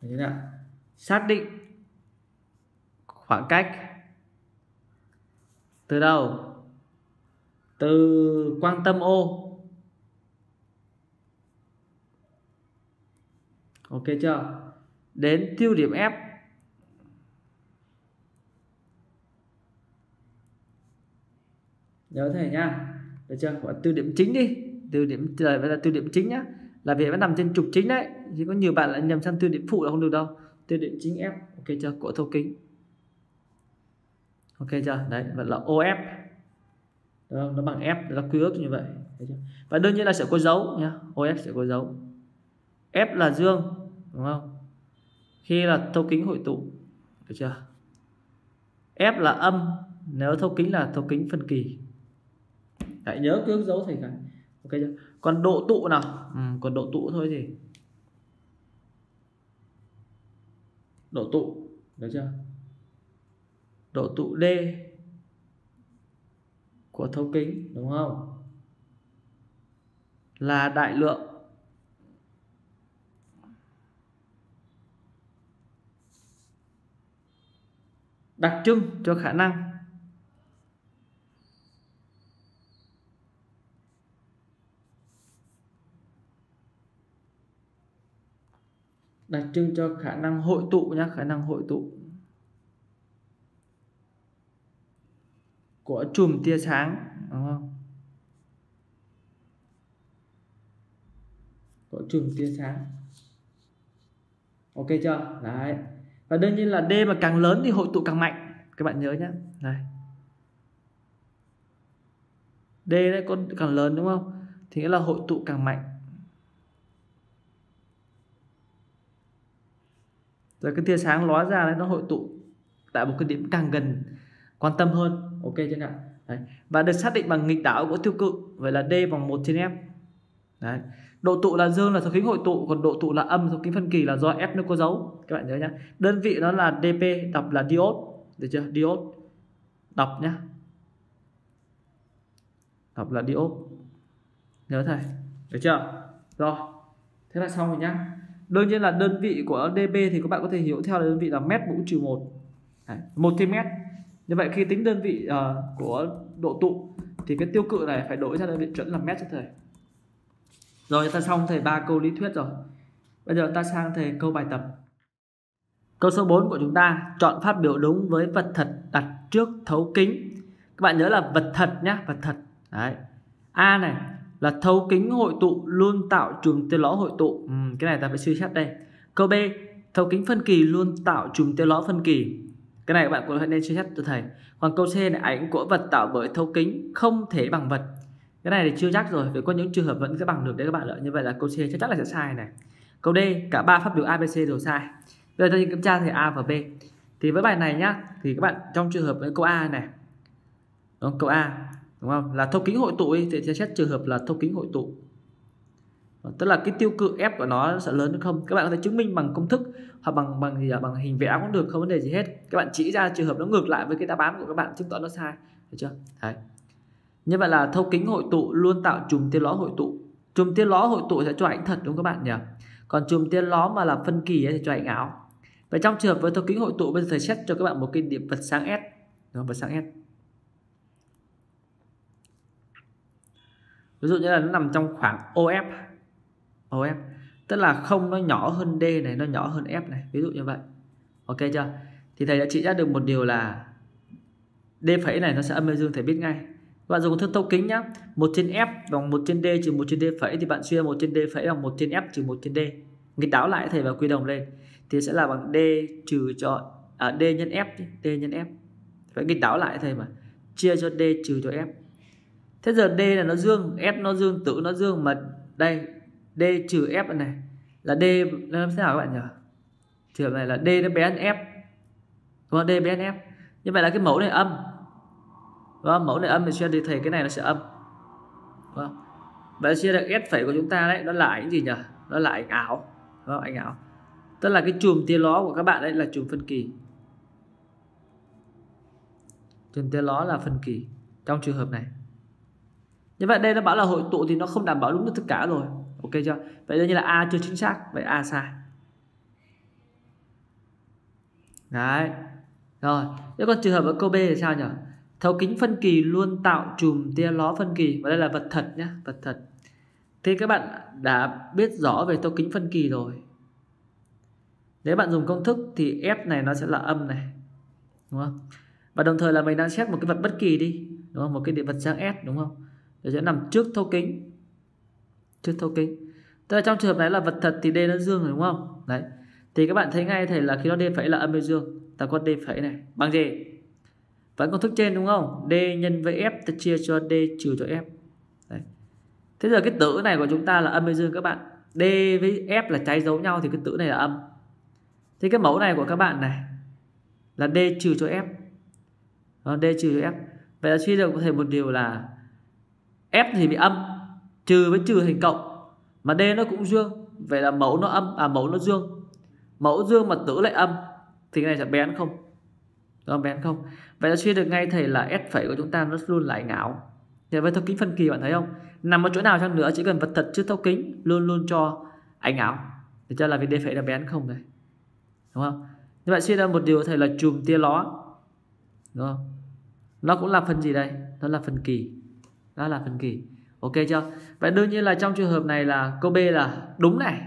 Như thế nào? Xác định khoảng cách từ đâu? Từ quang tâm O. Ok chưa? Đến tiêu điểm F. Nhớ thầy nhá. Được chưa? Gọi tiêu điểm chính đi. Tiêu điểm trời là tiêu điểm chính nhá. Là vì nó nằm trên trục chính đấy. Chỉ có nhiều bạn lại nhầm sang tiêu điểm phụ là không được đâu. Tiêu điểm chính F. Ok chưa? Của thấu kính. Ok chưa? Đấy, vậy là O F. Đúng không? Nó bằng F, nó quy ước như vậy. Và đương nhiên là sẽ có dấu nhá. O F sẽ có dấu. F là dương, đúng không? Khi là thấu kính hội tụ. Được chưa? F là âm nếu thấu kính là thấu kính phân kỳ. Hãy nhớ quy ước dấu thầy cả. Ok chưa? Còn độ tụ nào? Ừ, còn độ tụ thôi thì độ tụ, được chưa? độ tụ D của thấu kính, đúng không, là đại lượng đặc trưng cho khả năng đặc trưng cho khả năng hội tụ nhé, khả năng hội tụ của chùm tia sáng, đúng không? Của chùm tia sáng. Ok chưa? Đấy. Và đương nhiên là D mà càng lớn thì hội tụ càng mạnh. Các bạn nhớ nhé. Đây. D đấy có càng lớn đúng không? Thì nghĩa là hội tụ càng mạnh. Rồi cái tia sáng lóe ra đấy nó hội tụ tại một cái điểm càng gần quan tâm hơn. Ok chưa ạ? Đấy. Và được xác định bằng nghịch đảo của tiêu cự. Vậy là D bằng một trên F. Đấy. Độ tụ là dương là thấu kính hội tụ, còn độ tụ là âm thấu kính phân kỳ là do F nó có dấu. Các bạn nhớ nhá. Đơn vị nó là đê pê, đọc là diode, được chưa? Diode. Đọc nhá. Đọc là diode. Nhớ thầy, được chưa? Rồi. Thế là xong rồi nhá. Đương nhiên là đơn vị của đê pê thì các bạn có thể hiểu theo là đơn vị là mét mũ trừ một. một trên mét. Như vậy khi tính đơn vị uh, của độ tụ thì cái tiêu cự này phải đổi ra đơn vị chuẩn là mét cho thầy. Rồi chúng ta xong thầy ba câu lý thuyết rồi. Bây giờ ta sang thầy câu bài tập. Câu số bốn của chúng ta, chọn phát biểu đúng với vật thật đặt trước thấu kính. Các bạn nhớ là vật thật nhá, vật thật. Đấy. A này là thấu kính hội tụ luôn tạo chùm tia ló hội tụ. Ừ, cái này ta phải suy xét đây. Câu B, thấu kính phân kỳ luôn tạo chùm tia ló phân kỳ. Cái này các bạn cũng nên suy xét cho thầy. Còn câu C này, ảnh của vật tạo bởi thấu kính không thể bằng vật. Cái này thì chưa chắc rồi, phải có những trường hợp vẫn sẽ bằng được đấy các bạn ạ. Như vậy là câu C chắc chắn là sẽ sai này. Câu D, cả ba phát biểu a bê xê đều sai. Bây giờ tôi kiểm tra thì A và B. Thì với bài này nhá, thì các bạn trong trường hợp với câu A này. Đúng không? Câu A, đúng không? Là thấu kính hội tụ thì sẽ xét trường hợp là thấu kính hội tụ. Tức là cái tiêu cự F của nó sẽ lớn hơn không? Các bạn có thể chứng minh bằng công thức hoặc bằng bằng gì ạ? Bằng hình vẽ cũng được, không vấn đề gì hết. Các bạn chỉ ra trường hợp nó ngược lại với cái đáp án của các bạn chứng tỏ nó sai, được chưa? Đấy. Như vậy là thấu kính hội tụ luôn tạo chùm tia ló hội tụ. Chùm tia ló hội tụ sẽ cho ảnh thật đúng không các bạn nhỉ? Còn chùm tia ló mà là phân kỳ thì cho ảnh ảo. Vậy trong trường hợp với thấu kính hội tụ, bây giờ thầy xét cho các bạn một cái điểm vật sáng S. Đúng không? Vật sáng S. Ví dụ như là nó nằm trong khoảng O F. O F. Tức là không nó nhỏ hơn D này, nó nhỏ hơn F này. Ví dụ như vậy. Ok chưa? Thì thầy đã chỉ ra được một điều là D phẩy này nó sẽ âm hay dương, thầy biết ngay. Bạn dùng công thức thấu kính nhá, một trên F bằng một trên D trừ một trên D phẩy, thì bạn suy ra một trên D phẩy bằng một trên F trừ một trên D. Nghịch đảo lại thầy và quy đồng lên thì sẽ là bằng D trừ cho à, D nhân F, D nhân F. Phải nghịch đảo lại thầy mà, chia cho D trừ cho F. Thế giờ D là nó dương, F nó dương, tử nó dương mà đây D trừ F này là D nó làm thế nào các bạn nhỉ? Trường này là D nó bé hơn F. Đúng không? D bé hơn F. Như vậy là cái mẫu này âm. Đó, mẫu này âm thì suy ra thầy cái này nó sẽ âm. Đó. Vậy suy ra S phẩy của chúng ta đấy, nó là ảnh gì nhỉ? Nó là ảnh ảo. Đó, ảnh ảo. Tức là cái chùm tia ló của các bạn đấy là chùm phân kỳ. Chùm tia ló là phân kỳ trong trường hợp này. Như vậy đây nó bảo là hội tụ thì nó không đảm bảo đúng được tất cả rồi. Ok chưa? Vậy đương nhiên là A chưa chính xác, vậy A sai. Đấy. Rồi, thế còn trường hợp ở câu B thì sao nhỉ? Thấu kính phân kỳ luôn tạo chùm tia ló phân kỳ. Và đây là vật thật nhé, vật thật. Thế các bạn đã biết rõ về thấu kính phân kỳ rồi. Nếu bạn dùng công thức thì F này nó sẽ là âm này, đúng không? Và đồng thời là mình đang xét một cái vật bất kỳ đi, đúng không? Một cái địa vật sáng S, đúng không? Để sẽ nằm trước thấu kính. Trước thấu kính. Tức là trong trường hợp này là vật thật thì D nó dương rồi, đúng không? Đấy. Thì các bạn thấy ngay thầy là khi nó D phẩy là âm hay dương. Ta có D phẩy này bằng gì? Vẫn công thức trên đúng không? D nhân với F ta chia cho D trừ cho F. Đấy. Thế giờ cái tử này của chúng ta là âm hay dương các bạn? D với F là trái dấu nhau thì cái tử này là âm. Thế cái mẫu này của các bạn này là D trừ cho F. Đó, D trừ cho F. Vậy là suy ra có thể một điều là F thì bị âm, trừ với trừ thành cộng. Mà D nó cũng dương. Vậy là mẫu nó âm, à mẫu nó dương. Mẫu dương mà tử lại âm thì cái này sẽ bén không? Đúng không bé không? Vậy ta suy được ngay thầy là S' của chúng ta nó luôn là ảnh ảo. Thì với thấu kính phân kỳ bạn thấy không? Nằm ở chỗ nào chăng nữa chỉ cần vật thật chứ thấu kính luôn luôn cho ảnh ảo. Để cho là vì D' là bé không này. Đúng không? Như vậy suy ra một điều thầy là chùm tia ló. Đúng không? Nó cũng là phần gì đây? Nó là phần kỳ. Đó là phần kỳ. Ok chưa? Vậy đương nhiên là trong trường hợp này là câu B là đúng này.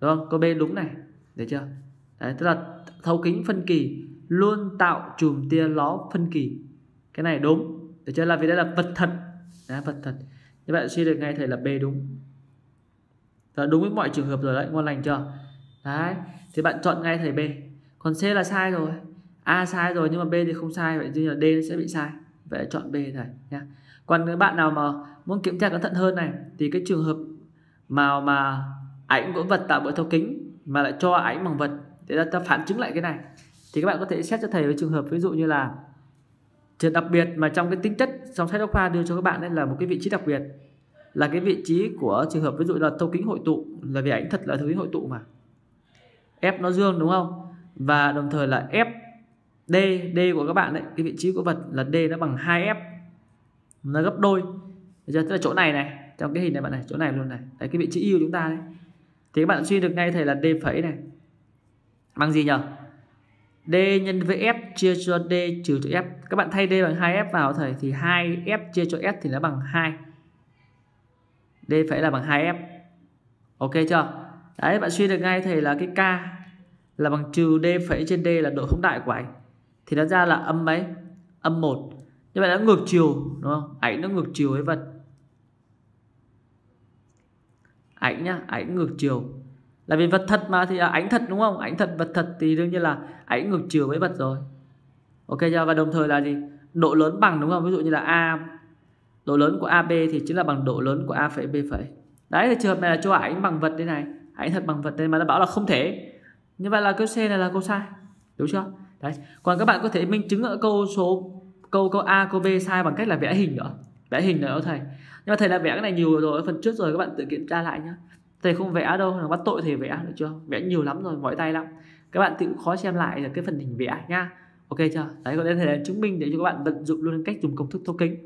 Đúng không? Câu B đúng này. Được chưa? Đấy, tức là thấu kính phân kỳ luôn tạo chùm tia ló phân kỳ. Cái này đúng. Được chưa? Là vì đây là vật thật. Đấy, vật thật. Như vậy suy được ngay thầy là B đúng. Đó, đúng với mọi trường hợp rồi đấy. Ngon lành chưa? Đấy. Thì bạn chọn ngay thầy B. Còn C là sai rồi. A sai rồi nhưng mà B thì không sai. Vậy thì là D sẽ bị sai. Vậy chọn B thầy nha. Còn các bạn nào mà muốn kiểm tra cẩn thận hơn này thì cái trường hợp mà mà ảnh của vật tạo bởi thấu kính mà lại cho ảnh bằng vật để ta phản chứng lại cái này thì các bạn có thể xét cho thầy với trường hợp ví dụ như là trường đặc biệt mà trong cái tính chất trong sách giáo khoa đưa cho các bạn đây là một cái vị trí đặc biệt là cái vị trí của trường hợp ví dụ là thấu kính hội tụ, là vì ảnh thật là thấu kính hội tụ mà F nó dương đúng không, và đồng thời là F D D của các bạn đấy, cái vị trí của vật là D nó bằng hai F, nó gấp đôi. Bây giờ tức là chỗ này này, trong cái hình này bạn này, chỗ này luôn này, đấy cái vị trí yêu chúng ta đấy. Thì các bạn suy được ngay thầy là D phẩy này bằng gì nhờ? D nhân với F chia cho D trừ cho F. Các bạn thay D bằng hai F vào thầy thì hai F chia cho F thì nó bằng hai. D phẩy là bằng hai F. Ok chưa? Đấy, bạn suy được ngay thầy là cái K là bằng trừ D phẩy trên D là độ phóng đại của ảnh. Thì nó ra là âm mấy? Âm một. Như vậy nó ngược chiều đúng không? Ảnh nó ngược chiều với vật. Ảnh nhá, ảnh ngược chiều. Là vì vật thật mà thì ảnh thật đúng không? Ảnh thật vật thật thì đương nhiên là ảnh ngược chiều với vật rồi. Ok chưa? Và đồng thời là gì? Độ lớn bằng đúng không? Ví dụ như là A, độ lớn của a bê thì chính là bằng độ lớn của A phẩy B phẩy. Đấy, thì trường hợp này là cho ảnh bằng vật đây này, ảnh thật bằng vật đây mà nó bảo là không thể. Như vậy là câu C này là câu sai. Đúng chưa? Đấy. Còn các bạn có thể minh chứng ở câu số câu câu A câu B sai bằng cách là vẽ hình nữa. Vẽ hình nữa thầy. Nhưng mà thầy đã vẽ cái này nhiều rồi ở phần trước rồi, các bạn tự kiểm tra lại nhá. Thầy không vẽ đâu, nó bắt tội thầy vẽ được chưa? Vẽ nhiều lắm rồi, mỏi tay lắm. Các bạn tự khó xem lại là cái phần hình vẽ nhá. Ok chưa? Đấy, còn đây thầy đã chứng minh để cho các bạn vận dụng luôn cách dùng công thức thấu kính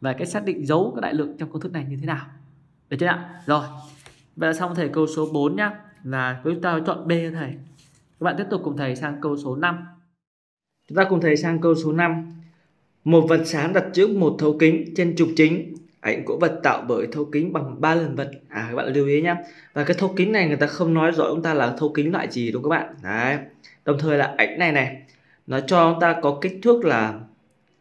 và cách xác định dấu các đại lượng trong công thức này như thế nào. Được chưa ạ? Rồi. Vậy là xong thầy câu số bốn nhá. Là chúng ta chọn B thầy. Các bạn tiếp tục cùng thầy sang câu số năm. Chúng ta cùng thầy sang câu số năm. Một vật sáng đặt trước một thấu kính trên trục chính, ảnh của vật tạo bởi thấu kính bằng ba lần vật. À, các bạn lưu ý nhé. Và cái thấu kính này người ta không nói rõ chúng ta là thấu kính loại gì đúng không các bạn? Đấy. Đồng thời là ảnh này này, nó cho chúng ta có kích thước là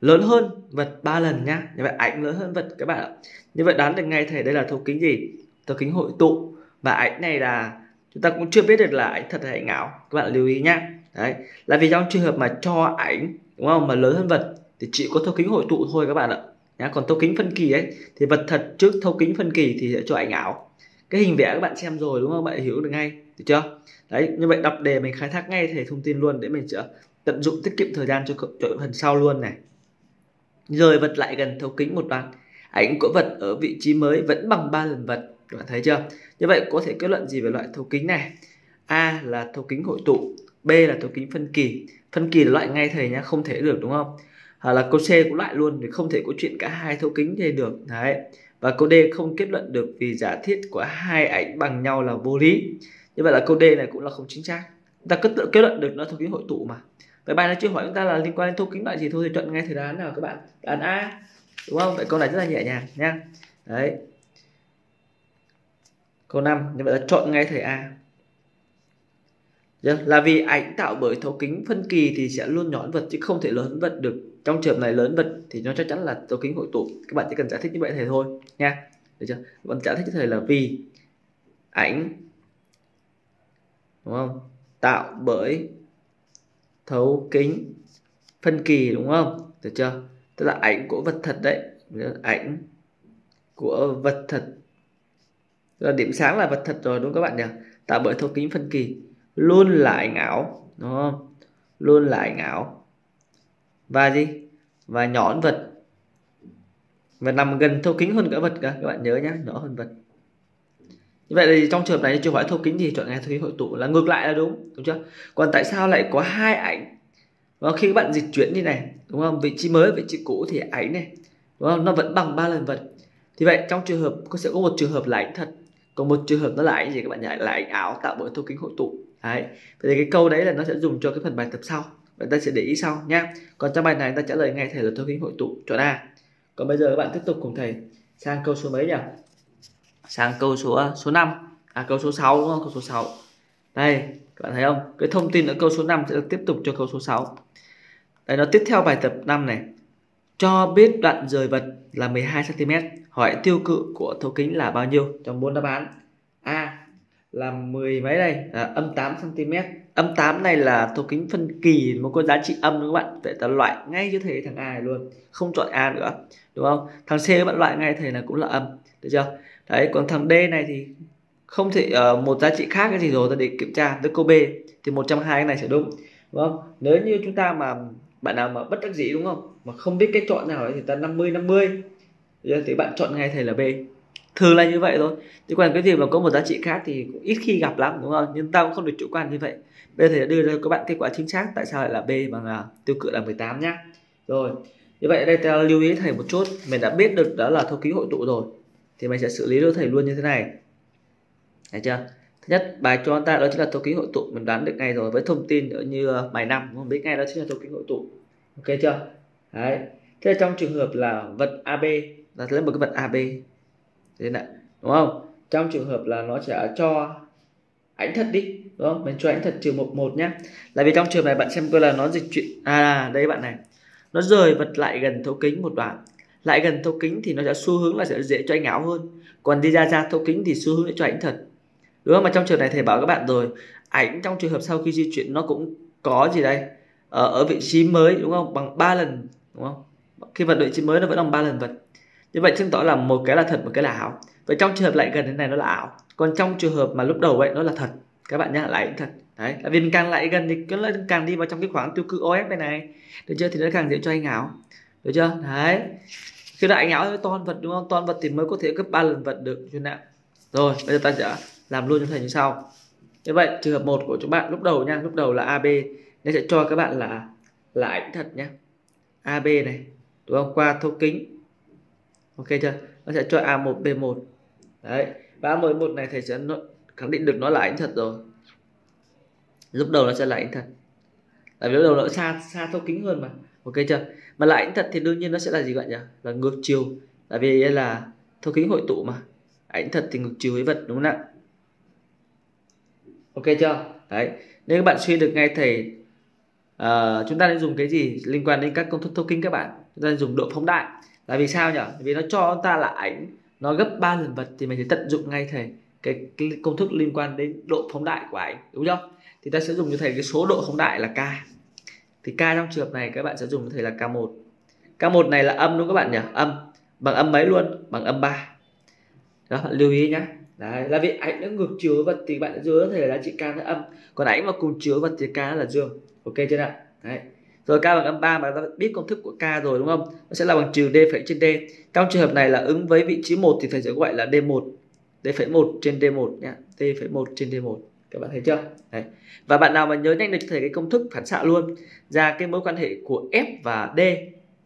lớn hơn vật ba lần nhá. Như vậy ảnh lớn hơn vật các bạn ạ. Như vậy đoán được ngay thầy đây là thấu kính gì? Thấu kính hội tụ. Và ảnh này là chúng ta cũng chưa biết được là ảnh thật hay ảnh ảo. Các bạn lưu ý nhá. Đấy. Là vì trong trường hợp mà cho ảnh đúng không mà lớn hơn vật thì chỉ có thấu kính hội tụ thôi các bạn ạ. Nhá, còn thấu kính phân kỳ ấy thì vật thật trước thấu kính phân kỳ thì sẽ cho ảnh ảo. Cái hình vẽ các bạn xem rồi đúng không? Bạn hiểu được ngay, được chưa? Đấy, như vậy đọc đề mình khai thác ngay thầy thông tin luôn để mình sẽ tận dụng tiết kiệm thời gian cho cho phần sau luôn này. Rời vật lại gần thấu kính một đoạn, ảnh của vật ở vị trí mới vẫn bằng ba lần vật. Các bạn thấy chưa? Như vậy có thể kết luận gì về loại thấu kính này? A là thấu kính hội tụ, B là thấu kính phân kỳ. Phân kỳ là loại ngay thầy nhá, không thể được đúng không? À, là câu C cũng loại luôn thì không thể có chuyện cả hai thấu kính thì được. Đấy. Và câu D không kết luận được vì giả thiết của hai ảnh bằng nhau là vô lý. Như vậy là câu D này cũng là không chính xác. Chúng ta cứ tự kết luận được nó thấu kính hội tụ mà. Vậy bài này chưa hỏi chúng ta là liên quan đến thấu kính loại gì thôi thì chọn ngay thời đoán nào các bạn. Đoán A đúng không? Vậy câu này rất là nhẹ nhàng nha. Đấy. Câu năm, như vậy là chọn ngay thời A. Là vì ảnh tạo bởi thấu kính phân kỳ thì sẽ luôn nhỏ hơn vật chứ không thể lớn vật được. Trong trường này lớn vật thì nó chắc chắn là thấu kính hội tụ. Các bạn chỉ cần giải thích như vậy thầy thôi nha. Được chưa? Bạn giải thích cho thầy là vì ảnh đúng không? Tạo bởi thấu kính phân kỳ đúng không? Được chưa? Tức là ảnh của vật thật đấy. Ảnh của vật thật. Tức là điểm sáng là vật thật rồi đúng không các bạn nhỉ? Tạo bởi thấu kính phân kỳ luôn là ảnh ảo đúng không? Luôn là ảnh ảo. Và gì? Và nhỏ hơn vật. Và nằm gần thấu kính hơn cả vật cả. Các bạn nhớ nhá, nhỏ hơn vật. Như vậy thì trong trường hợp này chưa hỏi thấu kính gì, chọn ngay thấu kính hội tụ là ngược lại là đúng, đúng chưa? Còn tại sao lại có hai ảnh Và khi các bạn dịch chuyển như này, đúng không? Vị trí mới, vị trí cũ thì ảnh này, đúng không? Nó vẫn bằng ba lần vật. Thì vậy trong trường hợp có sẽ có một trường hợp là ảnh thật, còn một trường hợp nó là ảnh gì các bạn nhỉ? Là ảnh ảo tạo bởi thấu kính hội tụ. Đấy. Vậy thì cái câu đấy là nó sẽ dùng cho cái phần bài tập sau. Vậy ta sẽ để ý sau nhá. Còn trong bài này ta trả lời ngay thầy là thấu kính hội tụ, chọn A. Còn bây giờ các bạn tiếp tục cùng thầy sang câu số mấy nhỉ? Sang câu số số năm. À câu số sáu đúng không? Câu số sáu. Đây, các bạn thấy không? Cái thông tin ở câu số năm sẽ được tiếp tục cho câu số sáu. Đây nó tiếp theo bài tập năm này. Cho biết đoạn rời vật là mười hai xăng ti mét. Hỏi tiêu cự của thấu kính là bao nhiêu trong bốn đáp án? A là mười mấy đây, à, âm tám xăng ti mét. Âm tám này là thấu kính phân kỳ mà có giá trị âm đúng không các bạn? Vậy ta loại ngay cho thầy thằng A này luôn, không chọn A nữa, đúng không? Thằng C các bạn loại ngay thầy là cũng là âm, được chưa? Đấy, còn thằng D này thì không thể uh, một giá trị khác cái gì rồi ta để kiểm tra tới câu B thì một trăm hai mươi cái này sẽ đúng, đúng không? Nếu như chúng ta mà bạn nào mà bất đắc dĩ đúng không? Mà không biết cái chọn nào ấy, thì ta năm mươi năm mươi. Thì bạn chọn ngay thầy là B. Thường là như vậy thôi. Chứ còn cái việc mà có một giá trị khác thì cũng ít khi gặp lắm đúng không? Nhưng ta cũng không được chủ quan như vậy. Bây giờ thầy đã đưa ra các bạn kết quả chính xác tại sao lại là B bằng là tiêu cự là mười tám nhá. Rồi. Như vậy đây ta lưu ý thầy một chút, mình đã biết được đó là thấu kính hội tụ rồi. Thì mình sẽ xử lý đối thầy luôn như thế này. Thấy chưa? Thứ nhất, bài cho ta đó chính là thấu kính hội tụ, mình đoán được ngay rồi với thông tin như bài năm, không biết ngay đó chính là thấu kính hội tụ. Ok chưa? Đấy. Thế trong trường hợp là vật a bê, ta lấy một cái vật a bê. Thế này, đúng không? Trong trường hợp là nó sẽ cho ảnh thật đi, đúng không? Mình cho ảnh thật trừ một một nhá. Là vì trong trường này bạn xem coi là nó dịch chuyển à đây bạn này. Nó rời vật lại gần thấu kính một đoạn. Lại gần thấu kính thì nó sẽ xu hướng là sẽ dễ cho ảnh ảo hơn. Còn đi ra ra thấu kính thì xu hướng để cho ảnh thật. Đúng không? Mà trong trường này thầy bảo các bạn rồi, ảnh trong trường hợp sau khi di chuyển nó cũng có gì đây? Ở, ở vị trí mới đúng không? Bằng ba lần, đúng không? Khi vật vị trí mới nó vẫn bằng ba lần vật. Như vậy chứng tỏ là một cái là thật, một cái là ảo. Vậy trong trường hợp lại gần thế này nó là ảo. Còn trong trường hợp mà lúc đầu vậy nó là thật. Các bạn nhá, lại thật. Đấy, là vì mình càng lại gần thì nó càng đi vào trong cái khoảng tiêu cự o ép bên này. Được chưa? Thì nó càng dễ cho ảnh ảo. Được chưa? Đấy. Khi đã ảnh ảo với toàn vật đúng không? Toàn vật thì mới có thể gấp ba lần vật được như nào. Rồi, bây giờ ta sẽ làm luôn cho thầy như sau. Như vậy trường hợp một của chúng bạn lúc đầu nha, lúc đầu là a bê nên sẽ cho các bạn là là ảnh thật nhá. a bê này, đúng không? Qua thấu kính. Ok chưa? Nó sẽ cho a một bê một. Đấy, và a một bê một này thầy sẽ khẳng định được nó là ảnh thật rồi. Lúc đầu nó sẽ là ảnh thật. Tại vì lúc đầu nó xa xa thấu kính hơn mà. Ok chưa? Mà là ảnh thật thì đương nhiên nó sẽ là gì bạn nhỉ? Là ngược chiều. Tại vì đây là thấu kính hội tụ mà. Ảnh thật thì ngược chiều với vật đúng không ạ? Ok chưa? Đấy, nếu các bạn suy được ngay thầy à, chúng ta nên dùng cái gì liên quan đến các công thức thấu kính các bạn? Chúng ta nên dùng độ phóng đại. Là vì sao nhỉ? Vì nó cho ta là ảnh nó gấp ba lần vật thì mình sẽ tận dụng ngay thầy cái, cái công thức liên quan đến độ phóng đại của ảnh, đúng không? Thì ta sẽ dùng cho thầy cái số độ phóng đại là K. Thì K trong trường hợp này các bạn sẽ dùng cho thầy là K một. K một này là âm đúng các bạn nhỉ? Âm, bằng âm mấy luôn? Bằng âm ba. Đó, bạn lưu ý nhá. Đấy, là vì ảnh nó ngược chiều vật thì bạn dưới thầy là giá trị K nó âm. Còn ảnh mà cùng chiều vật thì K là dương. Ok chưa nào? Đấy. Rồi K bằng âm ba mà ta biết công thức của K rồi đúng không? Nó sẽ là bằng trừ D phẩy trên D. Trong trường hợp này là ứng với vị trí một thì thầy sẽ gọi là D một. D phẩy một trên D một nhá. D phẩy một trên D một. Các bạn thấy chưa? Đấy. Và bạn nào mà nhớ nhanh được thầy cái công thức phản xạ luôn ra cái mối quan hệ của F và D.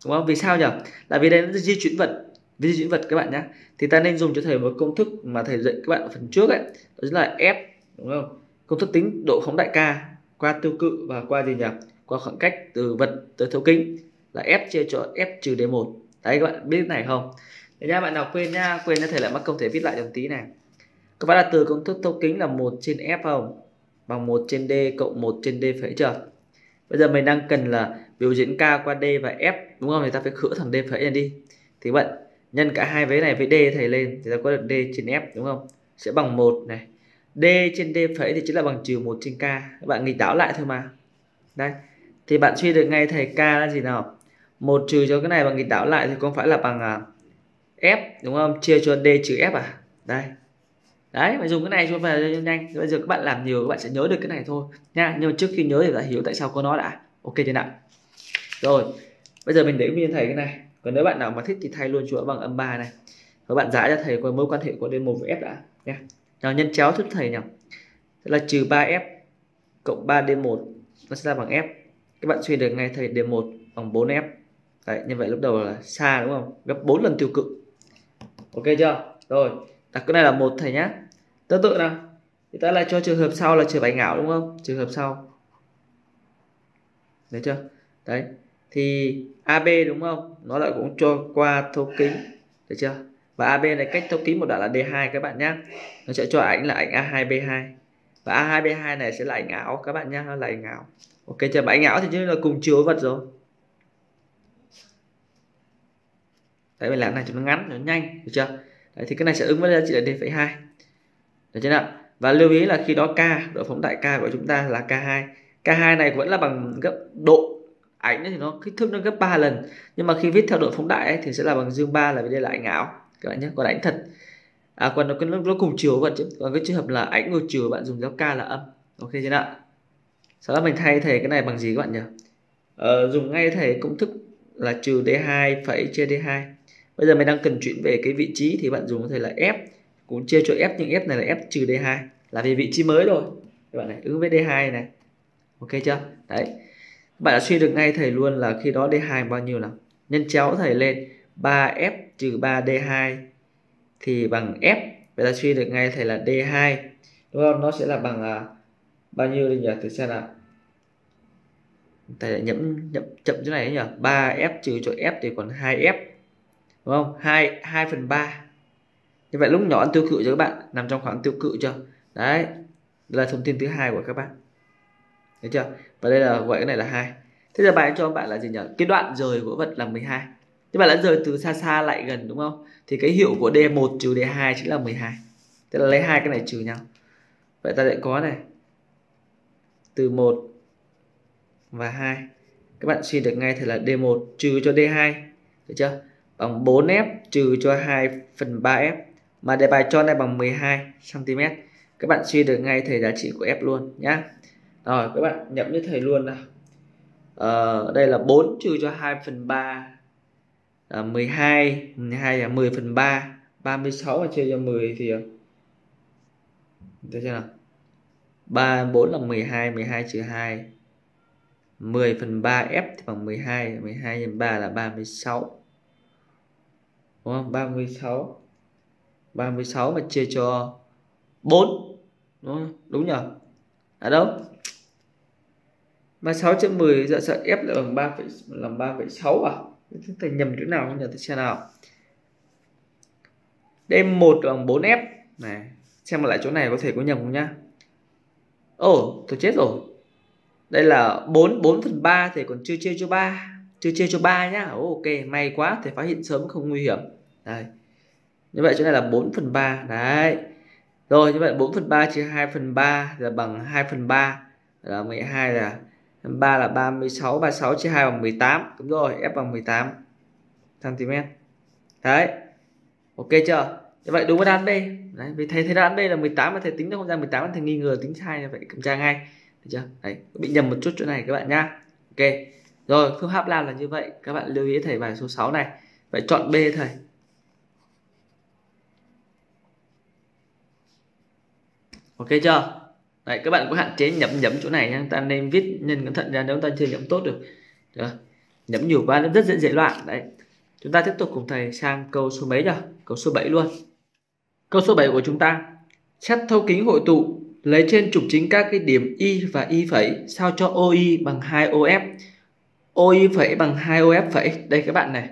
Đúng không? Vì sao nhỉ? Là vì đây nó di chuyển vật. Vì di chuyển vật các bạn nhá. Thì ta nên dùng cho thầy một công thức mà thầy dạy các bạn ở phần trước ấy. Đó chính là F, đúng không? Công thức tính độ phóng đại K qua tiêu cự và qua gì nhỉ? Qua khoảng cách từ vật tới thấu kính là F chia cho F trừ D một. Đấy các bạn biết cái này không? Đấy nha, bạn nào quên nha, quên nha thầy lại mắc công thể viết lại đồng tí này. Các bạn là từ công thức thấu kính là một trên F không? Bằng một trên D cộng một trên D phẩy chưa? Bây giờ mình đang cần là biểu diễn K qua D và F đúng không? Thì ta phải khử thẳng D phẩy lên đi. Thì bạn nhân cả hai vế này với D thầy lên thì ta có được D trên F đúng không? Sẽ bằng một này. D trên D phẩy thì chính là bằng trừ một trên K. Các bạn nghịch đảo lại thôi mà. Đây. Thì bạn suy được ngay thầy K là gì nào? một trừ cho cái này bằng nghịch đảo lại thì không phải là bằng F đúng không? Chia cho D trừ F à? Đây. Đấy, mà dùng cái này cho về cho nhanh. Bây giờ các bạn làm nhiều các bạn sẽ nhớ được cái này thôi nha. Nhưng mà trước khi nhớ thì đã hiểu tại sao có nó đã. Ok chưa nào? Rồi. Bây giờ mình để nguyên thầy cái này. Còn nếu bạn nào mà thích thì thay luôn chỗ bằng âm ba này. Các bạn giải cho thầy qua mối quan hệ của D một với F đã nha. Nào nhân chéo giúp thầy nhỉ. Thế là trừ ba F cộng ba D một nó sẽ ra bằng F. các bạn suy được ngay thời điểm một bằng bốn F. Đấy, như vậy lúc đầu là xa đúng không? Gấp bốn lần tiêu cự. Ok chưa? Rồi, đặt cái này là một thầy nhá. Tương tự nào, chúng ta lại cho trường hợp sau là trường bài ngảo đúng không? Trường hợp sau. Đấy chưa? Đấy. Thì a bê đúng không? Nó lại cũng cho qua thấu kính. Được chưa? Và a bê này cách thấu kính một đoạn là D hai các bạn nhá. Nó sẽ cho ảnh là ảnh A hai B hai. Và A hai B hai này sẽ là ảnh ảo các bạn nhá, là ảnh ảo. Ok chưa? Và ảnh ảo thì chứ là cùng chiều với vật rồi. Đấy, mình làm này cho nó ngắn, nó nhanh, được chưa? Đấy, thì cái này sẽ ứng với giá trị là D phẩy hai. Được chưa nào? Và lưu ý là khi đó K, độ phóng đại K của chúng ta là K hai. K hai này vẫn là bằng gấp độ ảnh thì nó kích thước nó gấp ba lần. Nhưng mà khi viết theo độ phóng đại ấy, thì sẽ là bằng dương ba, là vì đây là ảnh ảo các bạn nhé. Còn ảnh thật. À còn nó, nó cùng chiều các bạn chứ. Còn cái trường hợp là ảnh ngược chiều bạn dùng dấu K là âm. Ok chưa nào? Sau đó mình thay thầy cái này bằng gì các bạn nhỉ? Ờ, dùng ngay thầy công thức là trừ D hai phẩy chia D hai. Bây giờ mình đang cần chuyển về cái vị trí thì bạn dùng có thể là F cũng chia cho F, nhưng F này là F trừ D hai là vì vị trí mới rồi. Các bạn này ứng với D hai này. Ok chưa? Đấy. Bạn đã suy được ngay thầy luôn là khi đó D hai bao nhiêu nào? Nhân chéo thầy lên ba F trừ ba D hai thì bằng F. Vậy ta suy được ngay thầy là D hai. Đúng không? Nó sẽ là bằng à, bao nhiêu đây nhỉ? Thực ra là thầy lại nhẫm nhẫm chậm chỗ này đấy nhỉ? ba F trừ cho F thì còn hai F. Đúng không? hai phần ba. Như vậy lúc nhỏ ăn tiêu cự cho các bạn nằm trong khoảng tiêu cự chưa? Đấy. Là thông tin thứ hai của các bạn. Được chưa? Và đây là gọi cái này là hai. Thế giờ bài cho các bạn là gì nhỉ? Cái đoạn rời của vật là mười hai. Các bạn đã rời từ xa xa lại gần đúng không? Thì cái hiệu của D một trừ D hai chính là mười hai. Tức là lấy hai cái này trừ nhau. Vậy ta lại có này. Từ một và hai. Các bạn suy được ngay thì là D một trừ cho D hai. Được chưa? Bằng bốn F trừ cho hai phần ba F. Mà đề bài cho này bằng mười hai xăng ti mét. Các bạn suy được ngay thầy giá trị của F luôn nhá. Rồi các bạn nhậm như thầy luôn nào. Ờ, đây là bốn trừ cho hai phần ba à, mười hai mười hai là mười phần ba, ba mươi sáu mà chia cho mười thì được chưa nào? ba bốn là mười hai, mười hai trừ hai mười phần ba F thì bằng mười hai, mười hai nhân ba là ba mươi sáu. Đúng không? ba mươi sáu. ba mươi sáu mà chia cho bốn. Đúng không? Đúng nhỉ? Ở đâu? ba mươi sáu trên mười dạ sợ F là bằng ba làm ba phẩy sáu à? Chúng ta nhầm chỗ nào không nhờ? Thầy xem nào. D một bằng bốn F này, xem lại chỗ này có thể có nhầm không nhá. Ồ, oh, tôi chết rồi. Đây là bốn bốn phần ba thì còn chưa chia cho ba. Chưa chia cho ba nhá. Oh, ok, may quá, thầy phát hiện sớm không nguy hiểm. Đây. Như vậy chỗ này là bốn phần ba đấy. Rồi như vậy bốn phần ba chia hai phần ba là bằng hai phần ba là mười hai là ba là ba mươi sáu, ba mươi sáu chia hai bằng mười tám. Đúng rồi, F bằng mười tám xăng ti mét. Đấy. Ok chưa? Như vậy đúng với đáp án B. Đấy, vì thầy thấy đáp án B là mười tám mà thầy tính ra không ra mười tám, thầy nghi ngờ tính sai như vậy kiểm tra ngay. Được chưa? Đấy, bị nhầm một chút chỗ này các bạn nhá. Ok. Rồi, phương pháp làm là như vậy, các bạn lưu ý thầy bài số sáu này. Vậy chọn B thầy. Ok chưa? Đấy, các bạn có hạn chế nhấm nhấm chỗ này nhá, ta nên viết nhân cẩn thận ra nếu ta chưa nhấm tốt được. Được. Nhấm nhiều quá nó rất dễ dễ loạn đấy. Chúng ta tiếp tục cùng thầy sang câu số mấy nhỉ? Câu số bảy luôn. Câu số bảy của chúng ta, xét thấu kính hội tụ lấy trên trục chính các cái điểm Y và Y' sao cho O I bằng hai O F. O I' bằng hai O F'. Đây các bạn này.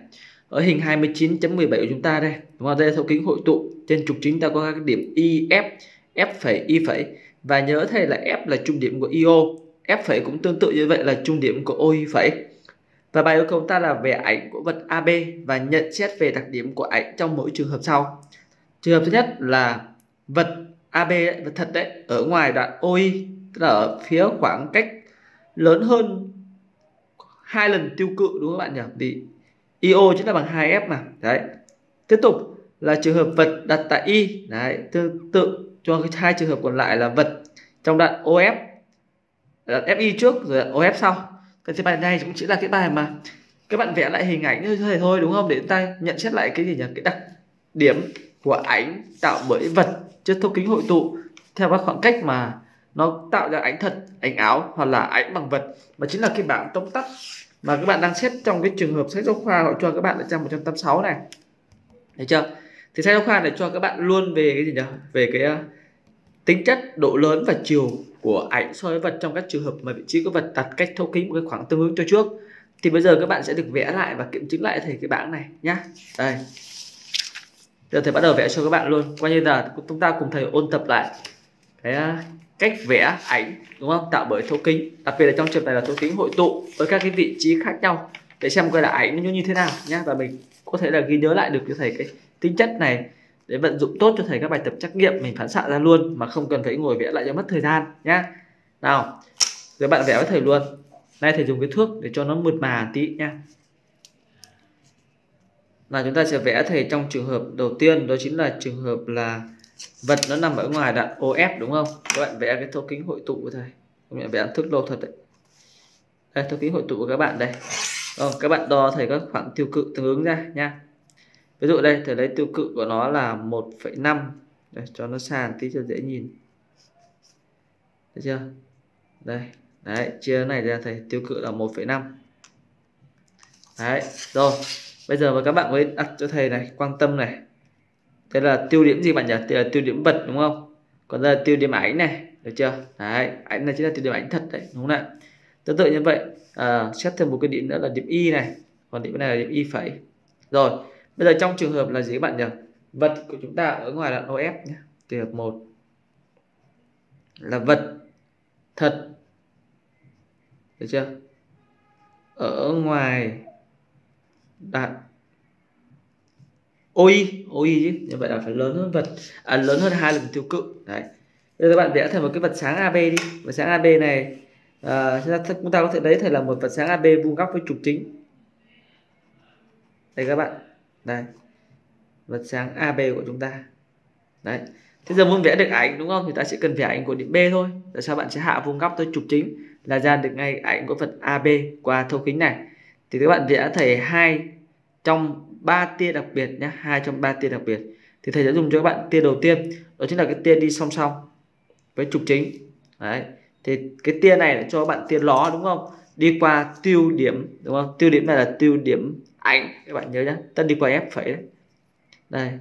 Ở hình hai mươi chín chấm mười bảy của chúng ta đây, đúng không? Đây là thấu kính hội tụ, trên trục chính ta có các điểm I F, F', Y'. Và nhớ thầy là F là trung điểm của I O, F' cũng tương tự như vậy là trung điểm của O I'. Và bài yêu cầu ta là về ảnh của vật a bê và nhận xét về đặc điểm của ảnh trong mỗi trường hợp sau. Trường hợp thứ nhất là vật a bê, vật thật đấy, ở ngoài đoạn O I, tức là ở phía khoảng cách lớn hơn hai lần tiêu cự đúng không bạn nhỉ? Thì I O chính là bằng hai F mà. Đấy. Tiếp tục là trường hợp vật đặt tại Y, đấy, tương tự cho hai trường hợp còn lại là vật trong đoạn O F, đoạn F I trước rồi đoạn O F sau. Cái bài này cũng chỉ là cái bài mà các bạn vẽ lại hình ảnh như thế thôi đúng không, để ta nhận xét lại cái gì nhỉ, cái đặc điểm của ảnh tạo bởi vật trước thấu kính hội tụ theo các khoảng cách mà nó tạo ra ảnh thật, ảnh ảo hoặc là ảnh bằng vật, mà chính là cái bảng tóm tắt mà các bạn đang xét trong cái trường hợp sách giáo khoa họ cho các bạn ở trang một trăm tám mươi sáu này, thấy chưa? Thì sách giáo khoa này cho các bạn luôn về cái gì nhỉ? Về cái uh, tính chất, độ lớn và chiều của ảnh so với vật trong các trường hợp mà vị trí của vật đặt cách thấu kính một cái khoảng tương ứng cho trước. Thì bây giờ các bạn sẽ được vẽ lại và kiểm chứng lại thầy cái bảng này nhá. Đây. Giờ thầy bắt đầu vẽ cho các bạn luôn. Coi như là chúng ta cùng thầy ôn tập lại cái cách vẽ ảnh, đúng không? Tạo bởi thấu kính. Đặc biệt là trong trường này là thấu kính hội tụ với các cái vị trí khác nhau để xem coi là ảnh nó như thế nào nhá, và mình có thể là ghi nhớ lại được cho thầy cái tính chất này để vận dụng tốt cho thầy các bài tập trắc nghiệm mình phản xạ ra luôn mà không cần phải ngồi vẽ lại cho mất thời gian nhá. Nào, rồi bạn vẽ với thầy luôn. Nay thầy dùng cái thước để cho nó mượt mà tí nha. Là chúng ta sẽ vẽ thầy trong trường hợp đầu tiên, đó chính là trường hợp là vật nó nằm ở ngoài đoạn o ép, đúng không? Các bạn vẽ cái thấu kính hội tụ của thầy. Các bạn vẽ thước lâu thật đấy. Đây, thấu kính hội tụ của các bạn đây. Rồi, các bạn đo thầy các khoảng tiêu cự tương ứng ra nha. Ví dụ đây thầy lấy tiêu cự của nó là một phẩy năm. Đây, cho nó xa tí cho dễ nhìn. Thấy chưa? Đây. Đấy, chia này ra thầy tiêu cự là một phẩy năm. Đấy, rồi. Bây giờ mà các bạn mới đặt cho thầy này, quan tâm này. Thế là tiêu điểm gì bạn nhỉ? Thế là tiêu điểm vật, đúng không? Còn đây là tiêu điểm ảnh này, được chưa? Đấy, ảnh này chính là tiêu điểm ảnh thật đấy, đúng không ạ? Tương tự như vậy, à, xét thêm một cái điểm nữa là điểm Y này. Còn điểm này là điểm Y phẩy. Rồi, bây giờ trong trường hợp là gì các bạn nhỉ? Vật của chúng ta ở ngoài đoạn o ép nhé. Trường hợp một là vật thật, được chưa, ở ngoài đoạn o i, o i chứ, như vậy là phải lớn hơn vật, à, lớn hơn hai lần tiêu cự. Đấy, bây giờ các bạn vẽ thành một cái vật sáng a bê đi. Vật sáng a bê này, à, chúng ta có thể lấy thầy là một vật sáng a bê vuông góc với trục chính. Đây các bạn, đây vật sáng a bê của chúng ta. Đấy, thế giờ muốn vẽ được ảnh, đúng không, thì ta sẽ cần vẽ ảnh của điểm B thôi. Tại sao bạn sẽ hạ vuông góc tới trục chính là ra được ngay ảnh của vật a bê qua thấu kính này. Thì các bạn vẽ thầy hai trong ba tia đặc biệt nhé, hai trong ba tia đặc biệt. Thì thầy sẽ dùng cho các bạn tia đầu tiên, đó chính là cái tia đi song song với trục chính. Đấy, thì cái tia này là cho các bạn tia ló, đúng không, đi qua tiêu điểm, đúng không? Tiêu điểm này là tiêu điểm ảnh, các bạn nhớ nhé, ta đi qua F phẩy đấy. Đây.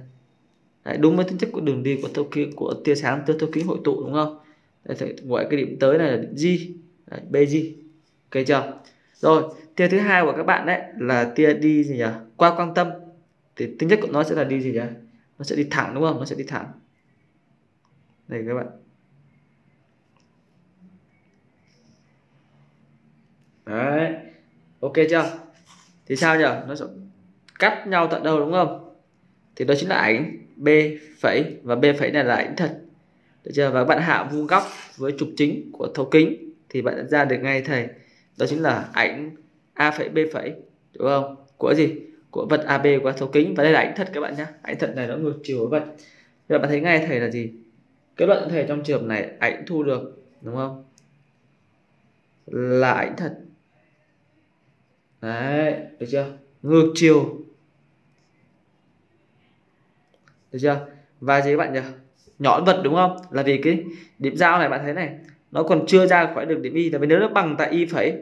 Đấy, đúng với tính chất của đường đi của thấu kính, của tia sáng tới thấu kính hội tụ, đúng không? Đây, thầy gọi cái điểm tới này là điểm G. Đấy, bê giê, ok chưa? Rồi, tia thứ hai của các bạn đấy là tia đi gì nhỉ? Qua quang tâm. Thì tính chất của nó sẽ là đi gì nhỉ? Nó sẽ đi thẳng, đúng không? Nó sẽ đi thẳng. Đây các bạn. Đấy, ok chưa? Thì sao nhỉ? Nó sẽ cắt nhau tận đâu, đúng không? Thì đó chính là ảnh B phẩy, và B phẩy này là ảnh thật, được chưa? Và các bạn hạ vuông góc với trục chính của thấu kính thì bạn đã ra được ngay thầy, đó chính là ảnh a phẩy b phẩy, đúng không, của gì, của vật a bê qua thấu kính. Và đây là ảnh thật các bạn nhé, ảnh thật này nó ngược chiều với vật. Các bạn thấy ngay thầy là gì, kết luận thầy trong trường hợp này ảnh thu được, đúng không, là ảnh thật đấy, được chưa, ngược chiều, được chưa? Và gì các bạn nhỉ, nhỏ vật, đúng không, là vì cái điểm giao này bạn thấy này nó còn chưa ra khỏi được điểm Y. Tại vì nếu nó bằng tại Y phẩy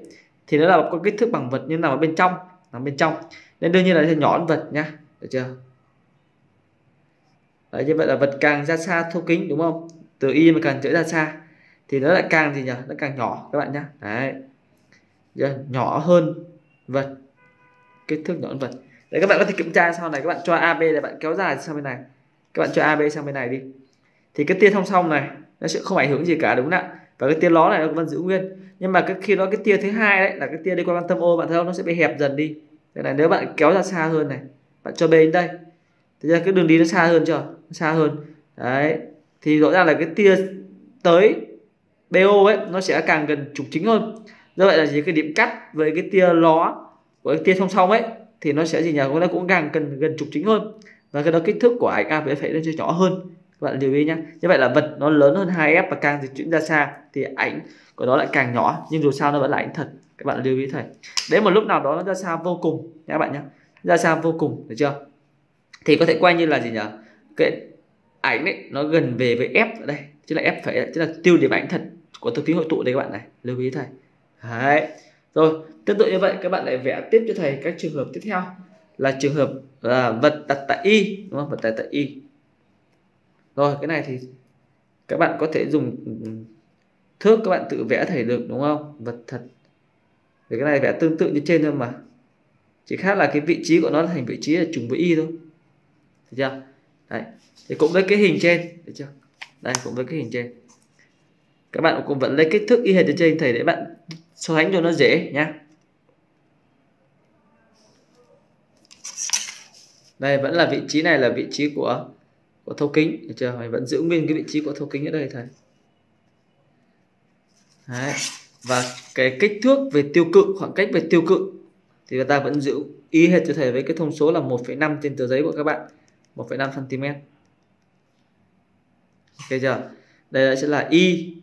thì nó là có kích thước bằng vật nhưng nằm ở bên trong, nằm bên trong nên đương nhiên là sẽ nhỏ hơn vật nha, được chưa? Đấy, như vậy là vật càng ra xa thấu kính, đúng không, từ Y mà càng trở ra xa thì nó lại càng gì nhỉ, nó càng nhỏ các bạn nhá. Đấy, nhỏ hơn vật, kích thước nhỏ hơn vật. Đấy, các bạn có thể kiểm tra sau này, các bạn cho a bê là bạn kéo dài sang bên này, các bạn cho a bê sang bên này đi thì cái tia song song này nó sẽ không ảnh hưởng gì cả, đúng không ạ? Và cái tia ló này nó vẫn giữ nguyên, nhưng mà cái khi đó cái tia thứ hai đấy là cái tia đi qua quan tâm ô, bạn thấy không, nó sẽ bị hẹp dần đi. Thế này, nếu bạn kéo ra xa hơn này, bạn cho B đến đây, thế ra cái đường đi nó xa hơn chưa, xa hơn đấy, thì rõ ràng là cái tia tới bê ô ấy nó sẽ càng gần trục chính hơn. Do vậy là gì, cái điểm cắt với cái tia ló của cái tia song song ấy thì nó sẽ gì nhỉ, nó cũng càng gần gần trục chính hơn, và cái đó kích thước của ảnh a với phải nó sẽ nhỏ hơn. Các bạn lưu ý nhé. Như vậy là vật nó lớn hơn hai ép và càng di chuyển ra xa thì ảnh của nó lại càng nhỏ, nhưng dù sao nó vẫn là ảnh thật. Các bạn lưu ý thầy. Đến một lúc nào đó nó ra xa vô cùng nhé các bạn nhé. Ra xa vô cùng, được chưa? Thì có thể coi như là gì nhỉ? Cái ảnh ấy nó gần về với F ở đây, chứ là F phải, chứ là tiêu điểm ảnh thật của thực thí hội tụ đây các bạn này, lưu ý thầy. Đấy. Rồi, tương tự như vậy các bạn lại vẽ tiếp cho thầy các trường hợp tiếp theo là trường hợp là vật đặt tại y, đúng không? Vật đặt tại y. Rồi, cái này thì các bạn có thể dùng thước các bạn tự vẽ thầy được đúng không? Vật thật. Thì cái này vẽ tương tự như trên thôi mà. Chỉ khác là cái vị trí của nó là thành vị trí là trùng với y thôi. Được chưa? Đấy. Thì cũng với cái hình trên, được chưa? Đây cũng với cái hình trên. Các bạn cũng vẫn lấy kích thước y hệt ở trên thầy để bạn so sánh cho nó dễ nhá. Đây vẫn là vị trí này là vị trí của của thấu kính, được chưa? Mình vẫn giữ nguyên cái vị trí của thấu kính ở đây thầy. Đấy. Và cái kích thước về tiêu cự, khoảng cách về tiêu cự thì người ta vẫn giữ y hệt cho thầy với cái thông số là một phẩy năm trên tờ giấy của các bạn, một phẩy năm xăng ti mét. Ok chưa? Đây sẽ là y,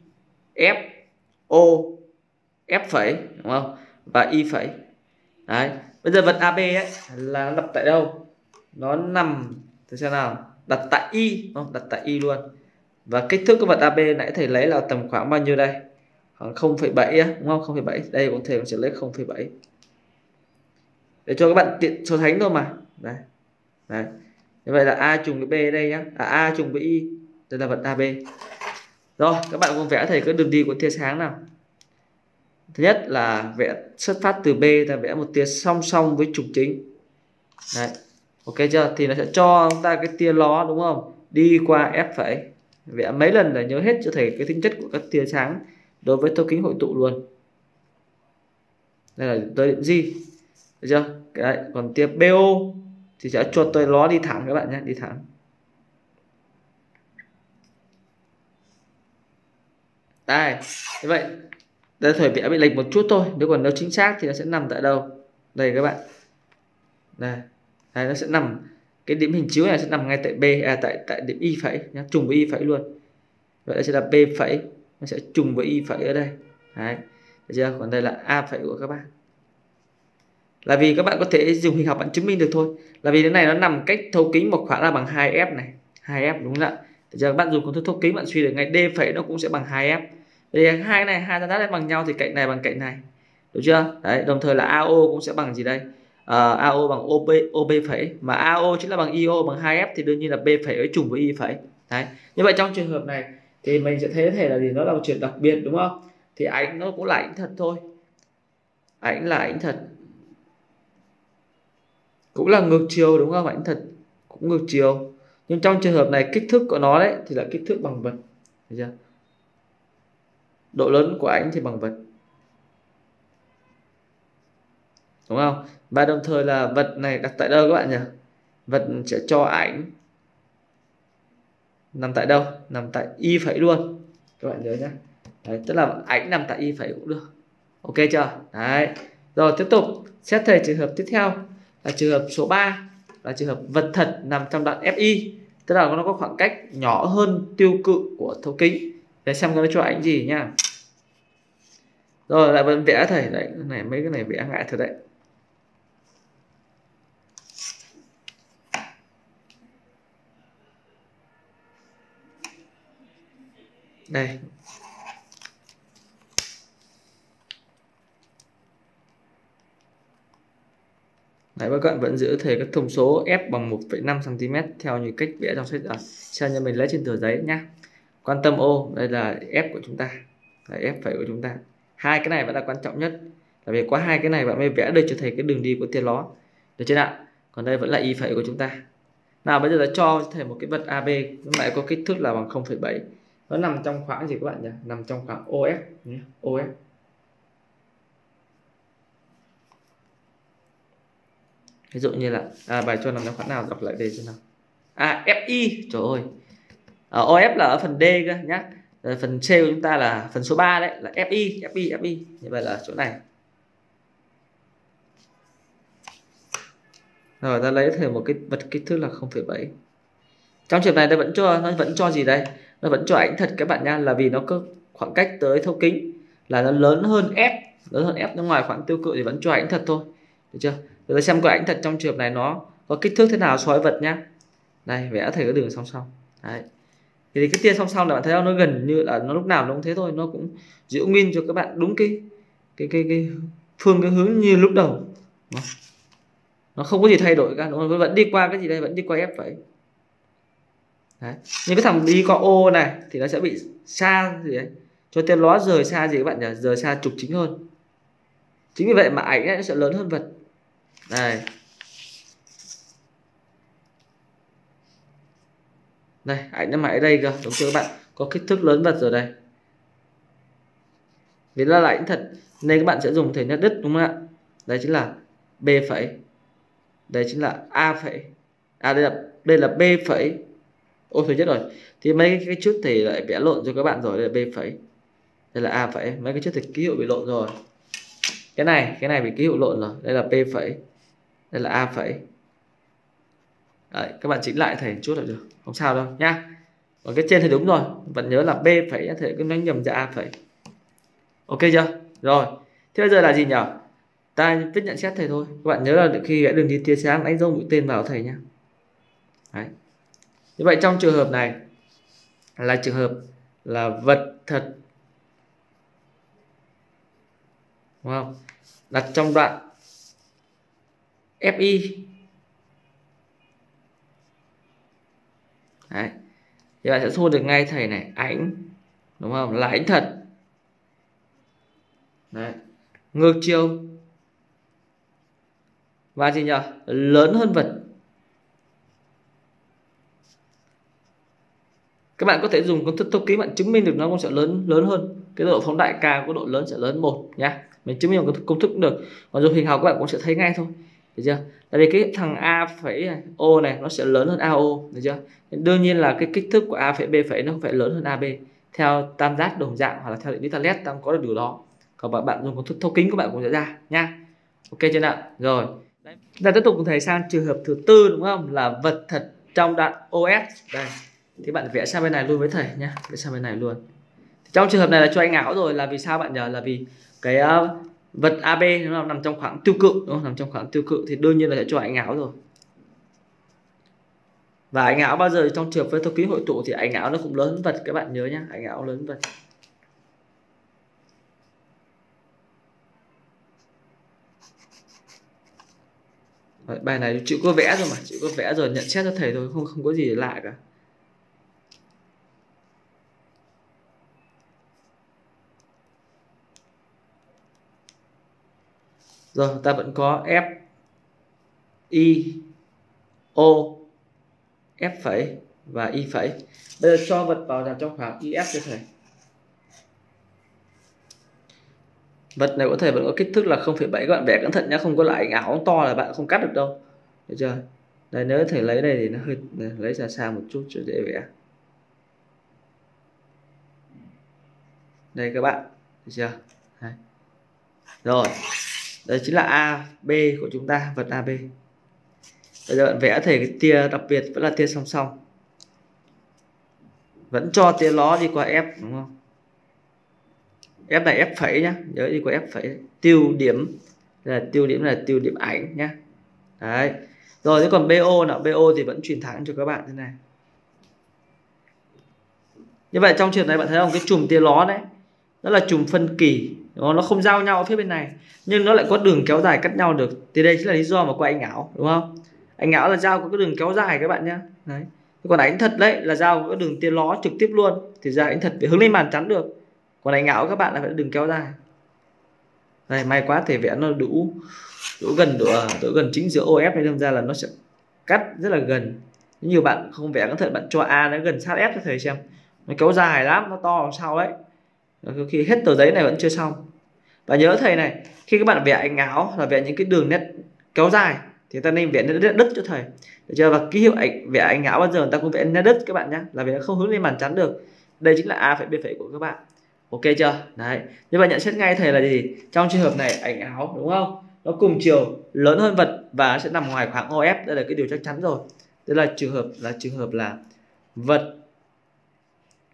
f, o, f phẩy, đúng không? Và y phẩy. Đấy. Bây giờ vật a bê ấy là nó đặt tại đâu? Nó nằm, thử xem nào, đặt tại y, không? Đặt tại y luôn. Và kích thước của vật a bê nãy thầy lấy là tầm khoảng bao nhiêu đây? Khoảng không phẩy bảy, đúng không? không phẩy bảy. Đây cũng thầy cũng sẽ lấy không phẩy bảy. Để cho các bạn tiện so sánh thôi mà. Đấy. Đấy. Như vậy là A trùng với B đây nhá, à, A trùng với Y, đây là vật a bê. Rồi, các bạn cùng vẽ thầy các đường đi của tia sáng nào. Thứ nhất là vẽ xuất phát từ B, ta vẽ một tia song song với trục chính. Đấy. Ok chưa? Thì nó sẽ cho chúng ta cái tia ló đúng không? Đi qua F phải. Vẽ mấy lần để nhớ hết cho thầy cái tính chất của các tia sáng đối với thấu kính hội tụ luôn. Đây là tới điểm G. Được chưa? Đấy, còn tia bê o thì sẽ cho tôi ló đi thẳng các bạn nhé, đi thẳng. Đây, như vậy đây thầy vẽ bị lệch một chút thôi, nếu còn nếu chính xác thì nó sẽ nằm tại đâu? Đây các bạn. Đây. Đây nó sẽ nằm, cái điểm hình chiếu này sẽ nằm ngay tại B, à, tại tại điểm Y phẩy nhá, trùng với Y phẩy luôn. Vậy đây sẽ là B phẩy, nó sẽ trùng với Y phẩy ở đây. Đấy. Được chưa? Còn đây là A phẩy của các bạn. Là vì các bạn có thể dùng hình học bạn chứng minh được thôi. Là vì cái này nó nằm cách thấu kính một khoảng là bằng hai F này, hai F đúng không ạ? Giờ các bạn dùng công thức thấu kính bạn suy được ngay D phẩy nó cũng sẽ bằng hai F. Bây giờ hai này hai tangent bằng nhau thì cạnh này bằng cạnh này. Được chưa? Đấy, đồng thời là a o cũng sẽ bằng gì đây? À, a o bằng O B, O B phẩy, mà a o chính là bằng i o bằng hai F thì đương nhiên là B phẩy với trùng với Y phẩy. Đấy. Như vậy trong trường hợp này thì mình sẽ thấy thể là gì, nó là một trường đặc biệt đúng không? Thì ảnh nó cũng là ảnh thật thôi. Ảnh là ảnh thật. Cũng là ngược chiều đúng không? Ảnh thật cũng ngược chiều. Nhưng trong trường hợp này kích thước của nó đấy thì là kích thước bằng vật. Thấy chưa? Độ lớn của ảnh thì bằng vật. Đúng không? Và đồng thời là vật này đặt tại đâu các bạn nhỉ? Vật sẽ cho ảnh nằm tại đâu? Nằm tại Y phẩy luôn. Các bạn nhớ nhé. Đấy, tức là ảnh nằm tại Y phẩy cũng được. Ok chưa? Đấy. Rồi tiếp tục xét thầy trường hợp tiếp theo. Là trường hợp số ba là trường hợp vật thật nằm trong đoạn ép i, tức là nó có khoảng cách nhỏ hơn tiêu cự của thấu kính. Để xem nó cho ảnh gì nhá. Rồi lại vẫn vẽ thầy đấy, này mấy cái này vẽ ngại thật đấy. Đây. Đấy, các bạn vẫn giữ thầy các thông số F bằng một phẩy năm xăng ti mét theo như cách vẽ trong sách à, xem như mình lấy trên tờ giấy nhá. Quan tâm ô, đây là F của chúng ta, là F phẩy của chúng ta. Hai cái này vẫn là quan trọng nhất, là vì qua hai cái này bạn mới vẽ được cho thầy cái đường đi của tia ló, được chưa ạ? Còn đây vẫn là Y phẩy của chúng ta. Nào bây giờ là cho thầy một cái vật a bê nó lại có kích thước là bằng không phẩy bảy, nó nằm trong khoảng gì các bạn nhỉ? Nằm trong khoảng o ép nhé, o ép. Ví dụ như là à, bài cho nằm trong khoảng nào, đọc lại đề cho nào. À ép i, trời ơi. À, o ép là ở phần D cơ nhá. Rồi, phần C của chúng ta là phần số ba đấy, là F I, F I, F I. Như vậy là chỗ này. Rồi ta lấy thêm một cái vật kích thước là không phẩy bảy. Trong trường này ta vẫn cho nó vẫn cho gì đây? Nó vẫn cho ảnh thật các bạn nha, là vì nó có khoảng cách tới thấu kính là nó lớn hơn F, lớn hơn F, nó ngoài khoảng tiêu cự thì vẫn cho ảnh thật thôi. Được chưa? Rồi ta xem có ảnh thật trong trường này nó có kích thước thế nào so với vật nhá. Đây, vẽ thầy cái đường song song. Đấy. Thì cái tia song song là bạn thấy không? Nó gần như là nó lúc nào nó cũng thế thôi, nó cũng giữ nguyên cho các bạn đúng cái cái cái cái phương cái hướng như lúc đầu. Đó. Nó không có gì thay đổi cả, đúng không? Nó vẫn đi qua cái gì đây, vẫn đi qua ép vậy. Đấy. Nhưng cái thằng đi qua ô này thì nó sẽ bị xa gì đấy, cho tia ló rời xa gì các bạn nhỉ, rời xa trục chính hơn. Chính vì vậy mà ảnh ấy nó sẽ lớn hơn vật. Đây. Đây, ảnh nó mãi ở đây cơ, đúng chưa các bạn? Có kích thước lớn vật rồi đây. Vì nó là ảnh thật nên các bạn sẽ dùng thể nhất đứt, đúng không ạ? Đây chính là B phẩy. Đây chính là A phẩy. À đây là đây là B phẩy. Ô thôi chết rồi. Thì mấy cái chút thì lại vẽ lộn cho các bạn rồi, đây là B phẩy. Đây là A phẩy, mấy cái chút thì ký hiệu bị lộn rồi. Cái này, cái này bị ký hiệu lộn rồi, đây là B phẩy. Đây là A phẩy. Đấy, các bạn chỉnh lại thầy chút là được, không sao đâu nhá. Còn cái trên thì đúng rồi, vẫn nhớ là B phẩy thầy cứ nói nhầm ra A phẩy. Ok chưa? Rồi. Thế bây giờ là gì nhở? Ta viết nhận xét thầy thôi. Các bạn nhớ là khi đừng đi tia sáng đánh dấu mũi tên vào thầy nhá. Đấy. Như vậy trong trường hợp này là trường hợp là vật thật, đúng không? Đặt trong đoạn ép i. Đấy. Thì bạn sẽ xô được ngay thầy này, ảnh, đúng không? Là ảnh thật. Đấy. Ngược chiều và gì nhỉ? Lớn hơn vật. Các bạn có thể dùng công thức Tô Ký, bạn chứng minh được nó cũng sẽ lớn lớn hơn. Cái độ phóng đại k có độ lớn sẽ lớn một nhá. Mình chứng minh bằng công thức cũng được. Còn dùng hình học các bạn cũng sẽ thấy ngay thôi. Được chưa? Tại vì cái thằng A phẩy O này nó sẽ lớn hơn a o, được chưa? Đương nhiên là cái kích thước của A phẩy B phẩy nó không phải lớn hơn a bê. Theo tam giác đồng dạng hoặc là theo định lý Thales ta có được điều đó. Còn bạn dùng công thức thấu kính các bạn cũng sẽ ra nhá. Ok chưa nào? Rồi. Chúng ta tiếp tục cùng thầy sang trường hợp thứ tư, đúng không? Là vật thật trong đoạn ô ét. Đây. Thì bạn vẽ sang bên này luôn với thầy nhá, vẽ sang bên này luôn. Thì trong trường hợp này là cho anh ảo rồi, là vì sao bạn nhờ? Là vì cái uh, vật a bê nó nằm trong khoảng tiêu cự, đúng không? Nằm trong khoảng tiêu cự thì đương nhiên là sẽ cho ảnh ảo rồi. Và ảnh ảo bao giờ trong trường hợp với Tô Ký hội tụ thì ảnh ảo nó cũng lớn vật, các bạn nhớ nhá, ảnh ảo lớn vật. Đấy, bài này chịu có vẽ rồi mà, chịu có vẽ rồi, nhận xét cho thầy thôi, không không có gì lạ cả. Rồi, ta vẫn có F I O F phẩy và I phẩy. Bây giờ cho vật vào trong khoảng i ép cho thầy. Vật này có thể vẫn có kích thước là không phẩy bảy, các bạn vẽ cẩn thận nhá, không có lại ảo to là bạn không cắt được đâu. Được chưa? Đây nếu thầy lấy đây thì nó hơi lấy ra xa một chút cho dễ vẽ. Đây các bạn, được chưa? Đấy. Rồi. Đây chính là a bê của chúng ta, vật a bê. Bây giờ bạn vẽ thầy cái tia đặc biệt vẫn là tia song song. Vẫn cho tia ló đi qua F, đúng không? F này F phẩy nhá, nhớ đi qua F phẩy. Tiêu điểm là tiêu điểm là tiêu điểm ảnh nhá. Đấy. Rồi thế còn bê o nào, bê o thì vẫn truyền thẳng cho các bạn thế này. Như vậy trong trường này bạn thấy không, cái chùm tia ló đấy, nó là chùm phân kỳ. Đúng không? Nó không giao nhau ở phía bên này nhưng nó lại có đường kéo dài cắt nhau được, thì đây chính là lý do mà qua ảnh ảo, đúng không? Ảnh ảo là giao có cái đường kéo dài các bạn nhá. Đấy. Còn ảnh thật đấy là giao có cái đường tia ló trực tiếp luôn, thì ra ảnh thật phải hướng lên màn chắn được, còn ảnh ảo các bạn là phải đường kéo dài. Đây may quá thể vẽ nó đủ đủ gần đủ, đủ gần chính giữa ô ép này, đâm ra là nó sẽ cắt rất là gần. Nhiều bạn không vẽ cẩn thận bạn cho A nó gần sát F cho thầy xem, nó kéo dài lắm, nó to làm sao đấy. Khi hết tờ giấy này vẫn chưa xong. Và nhớ thầy này, khi các bạn vẽ ảnh ảo là vẽ những cái đường nét kéo dài thì ta nên vẽ nét đứt cho thầy. Được chưa? Và ký hiệu ảnh vẽ ảnh ảo bao giờ người ta cũng vẽ nét đứt các bạn nhé, là vì nó không hướng lên màn chắn được. Đây chính là A phẩy B phẩy của các bạn. Ok chưa? Đấy. Như vậy nhận xét ngay thầy là gì? Trong trường hợp này ảnh ảo, đúng không? Nó cùng chiều lớn hơn vật và sẽ nằm ngoài khoảng ô ép, đây là cái điều chắc chắn rồi. Đây là trường hợp là trường hợp là vật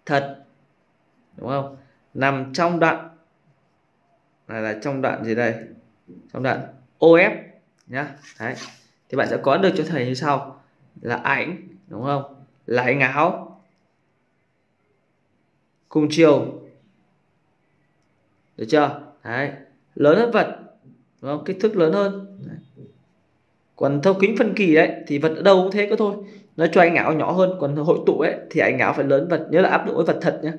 thật, đúng không? Nằm trong đoạn này là trong đoạn gì đây, trong đoạn ô ép nhá. Đấy. Thì bạn sẽ có được cho thầy như sau là ảnh, đúng không, là ảnh ảo cùng chiều, được chưa? Đấy, lớn hơn vật, đúng không? Kích thước lớn hơn. Đấy. Còn theo kính phân kỳ đấy thì vật ở đâu cũng thế cơ thôi, nó cho ánh ảo nhỏ hơn. Còn hội tụ ấy thì ánh ảo phải lớn vật, nhớ là áp dụng với vật thật nhé,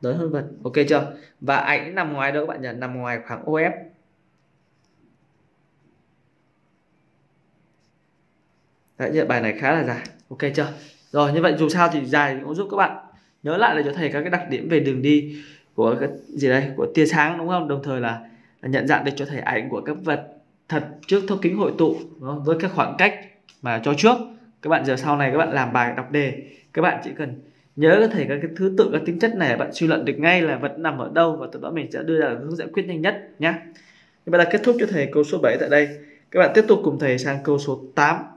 lớn hơn vật, ok chưa? Và ảnh nằm ngoài đâu các bạn nhỉ? Nằm ngoài khoảng ô ép. Đấy, bài này khá là dài, ok chưa? Rồi, như vậy dù sao thì dài cũng giúp các bạn nhớ lại để cho thầy các cái đặc điểm về đường đi của cái gì đây, của tia sáng, đúng không? Đồng thời là nhận dạng được cho thầy ảnh của các vật thật trước thấu kính hội tụ, đúng không? Với các khoảng cách mà cho trước. Các bạn giờ sau này các bạn làm bài đọc đề, các bạn chỉ cần nhớ các thầy các cái thứ tự các tính chất này, bạn suy luận được ngay là vật nằm ở đâu, và từ đó mình sẽ đưa ra hướng giải quyết nhanh nhất nhá. Như vậy là kết thúc cho thầy câu số bảy tại đây. Các bạn tiếp tục cùng thầy sang câu số tám.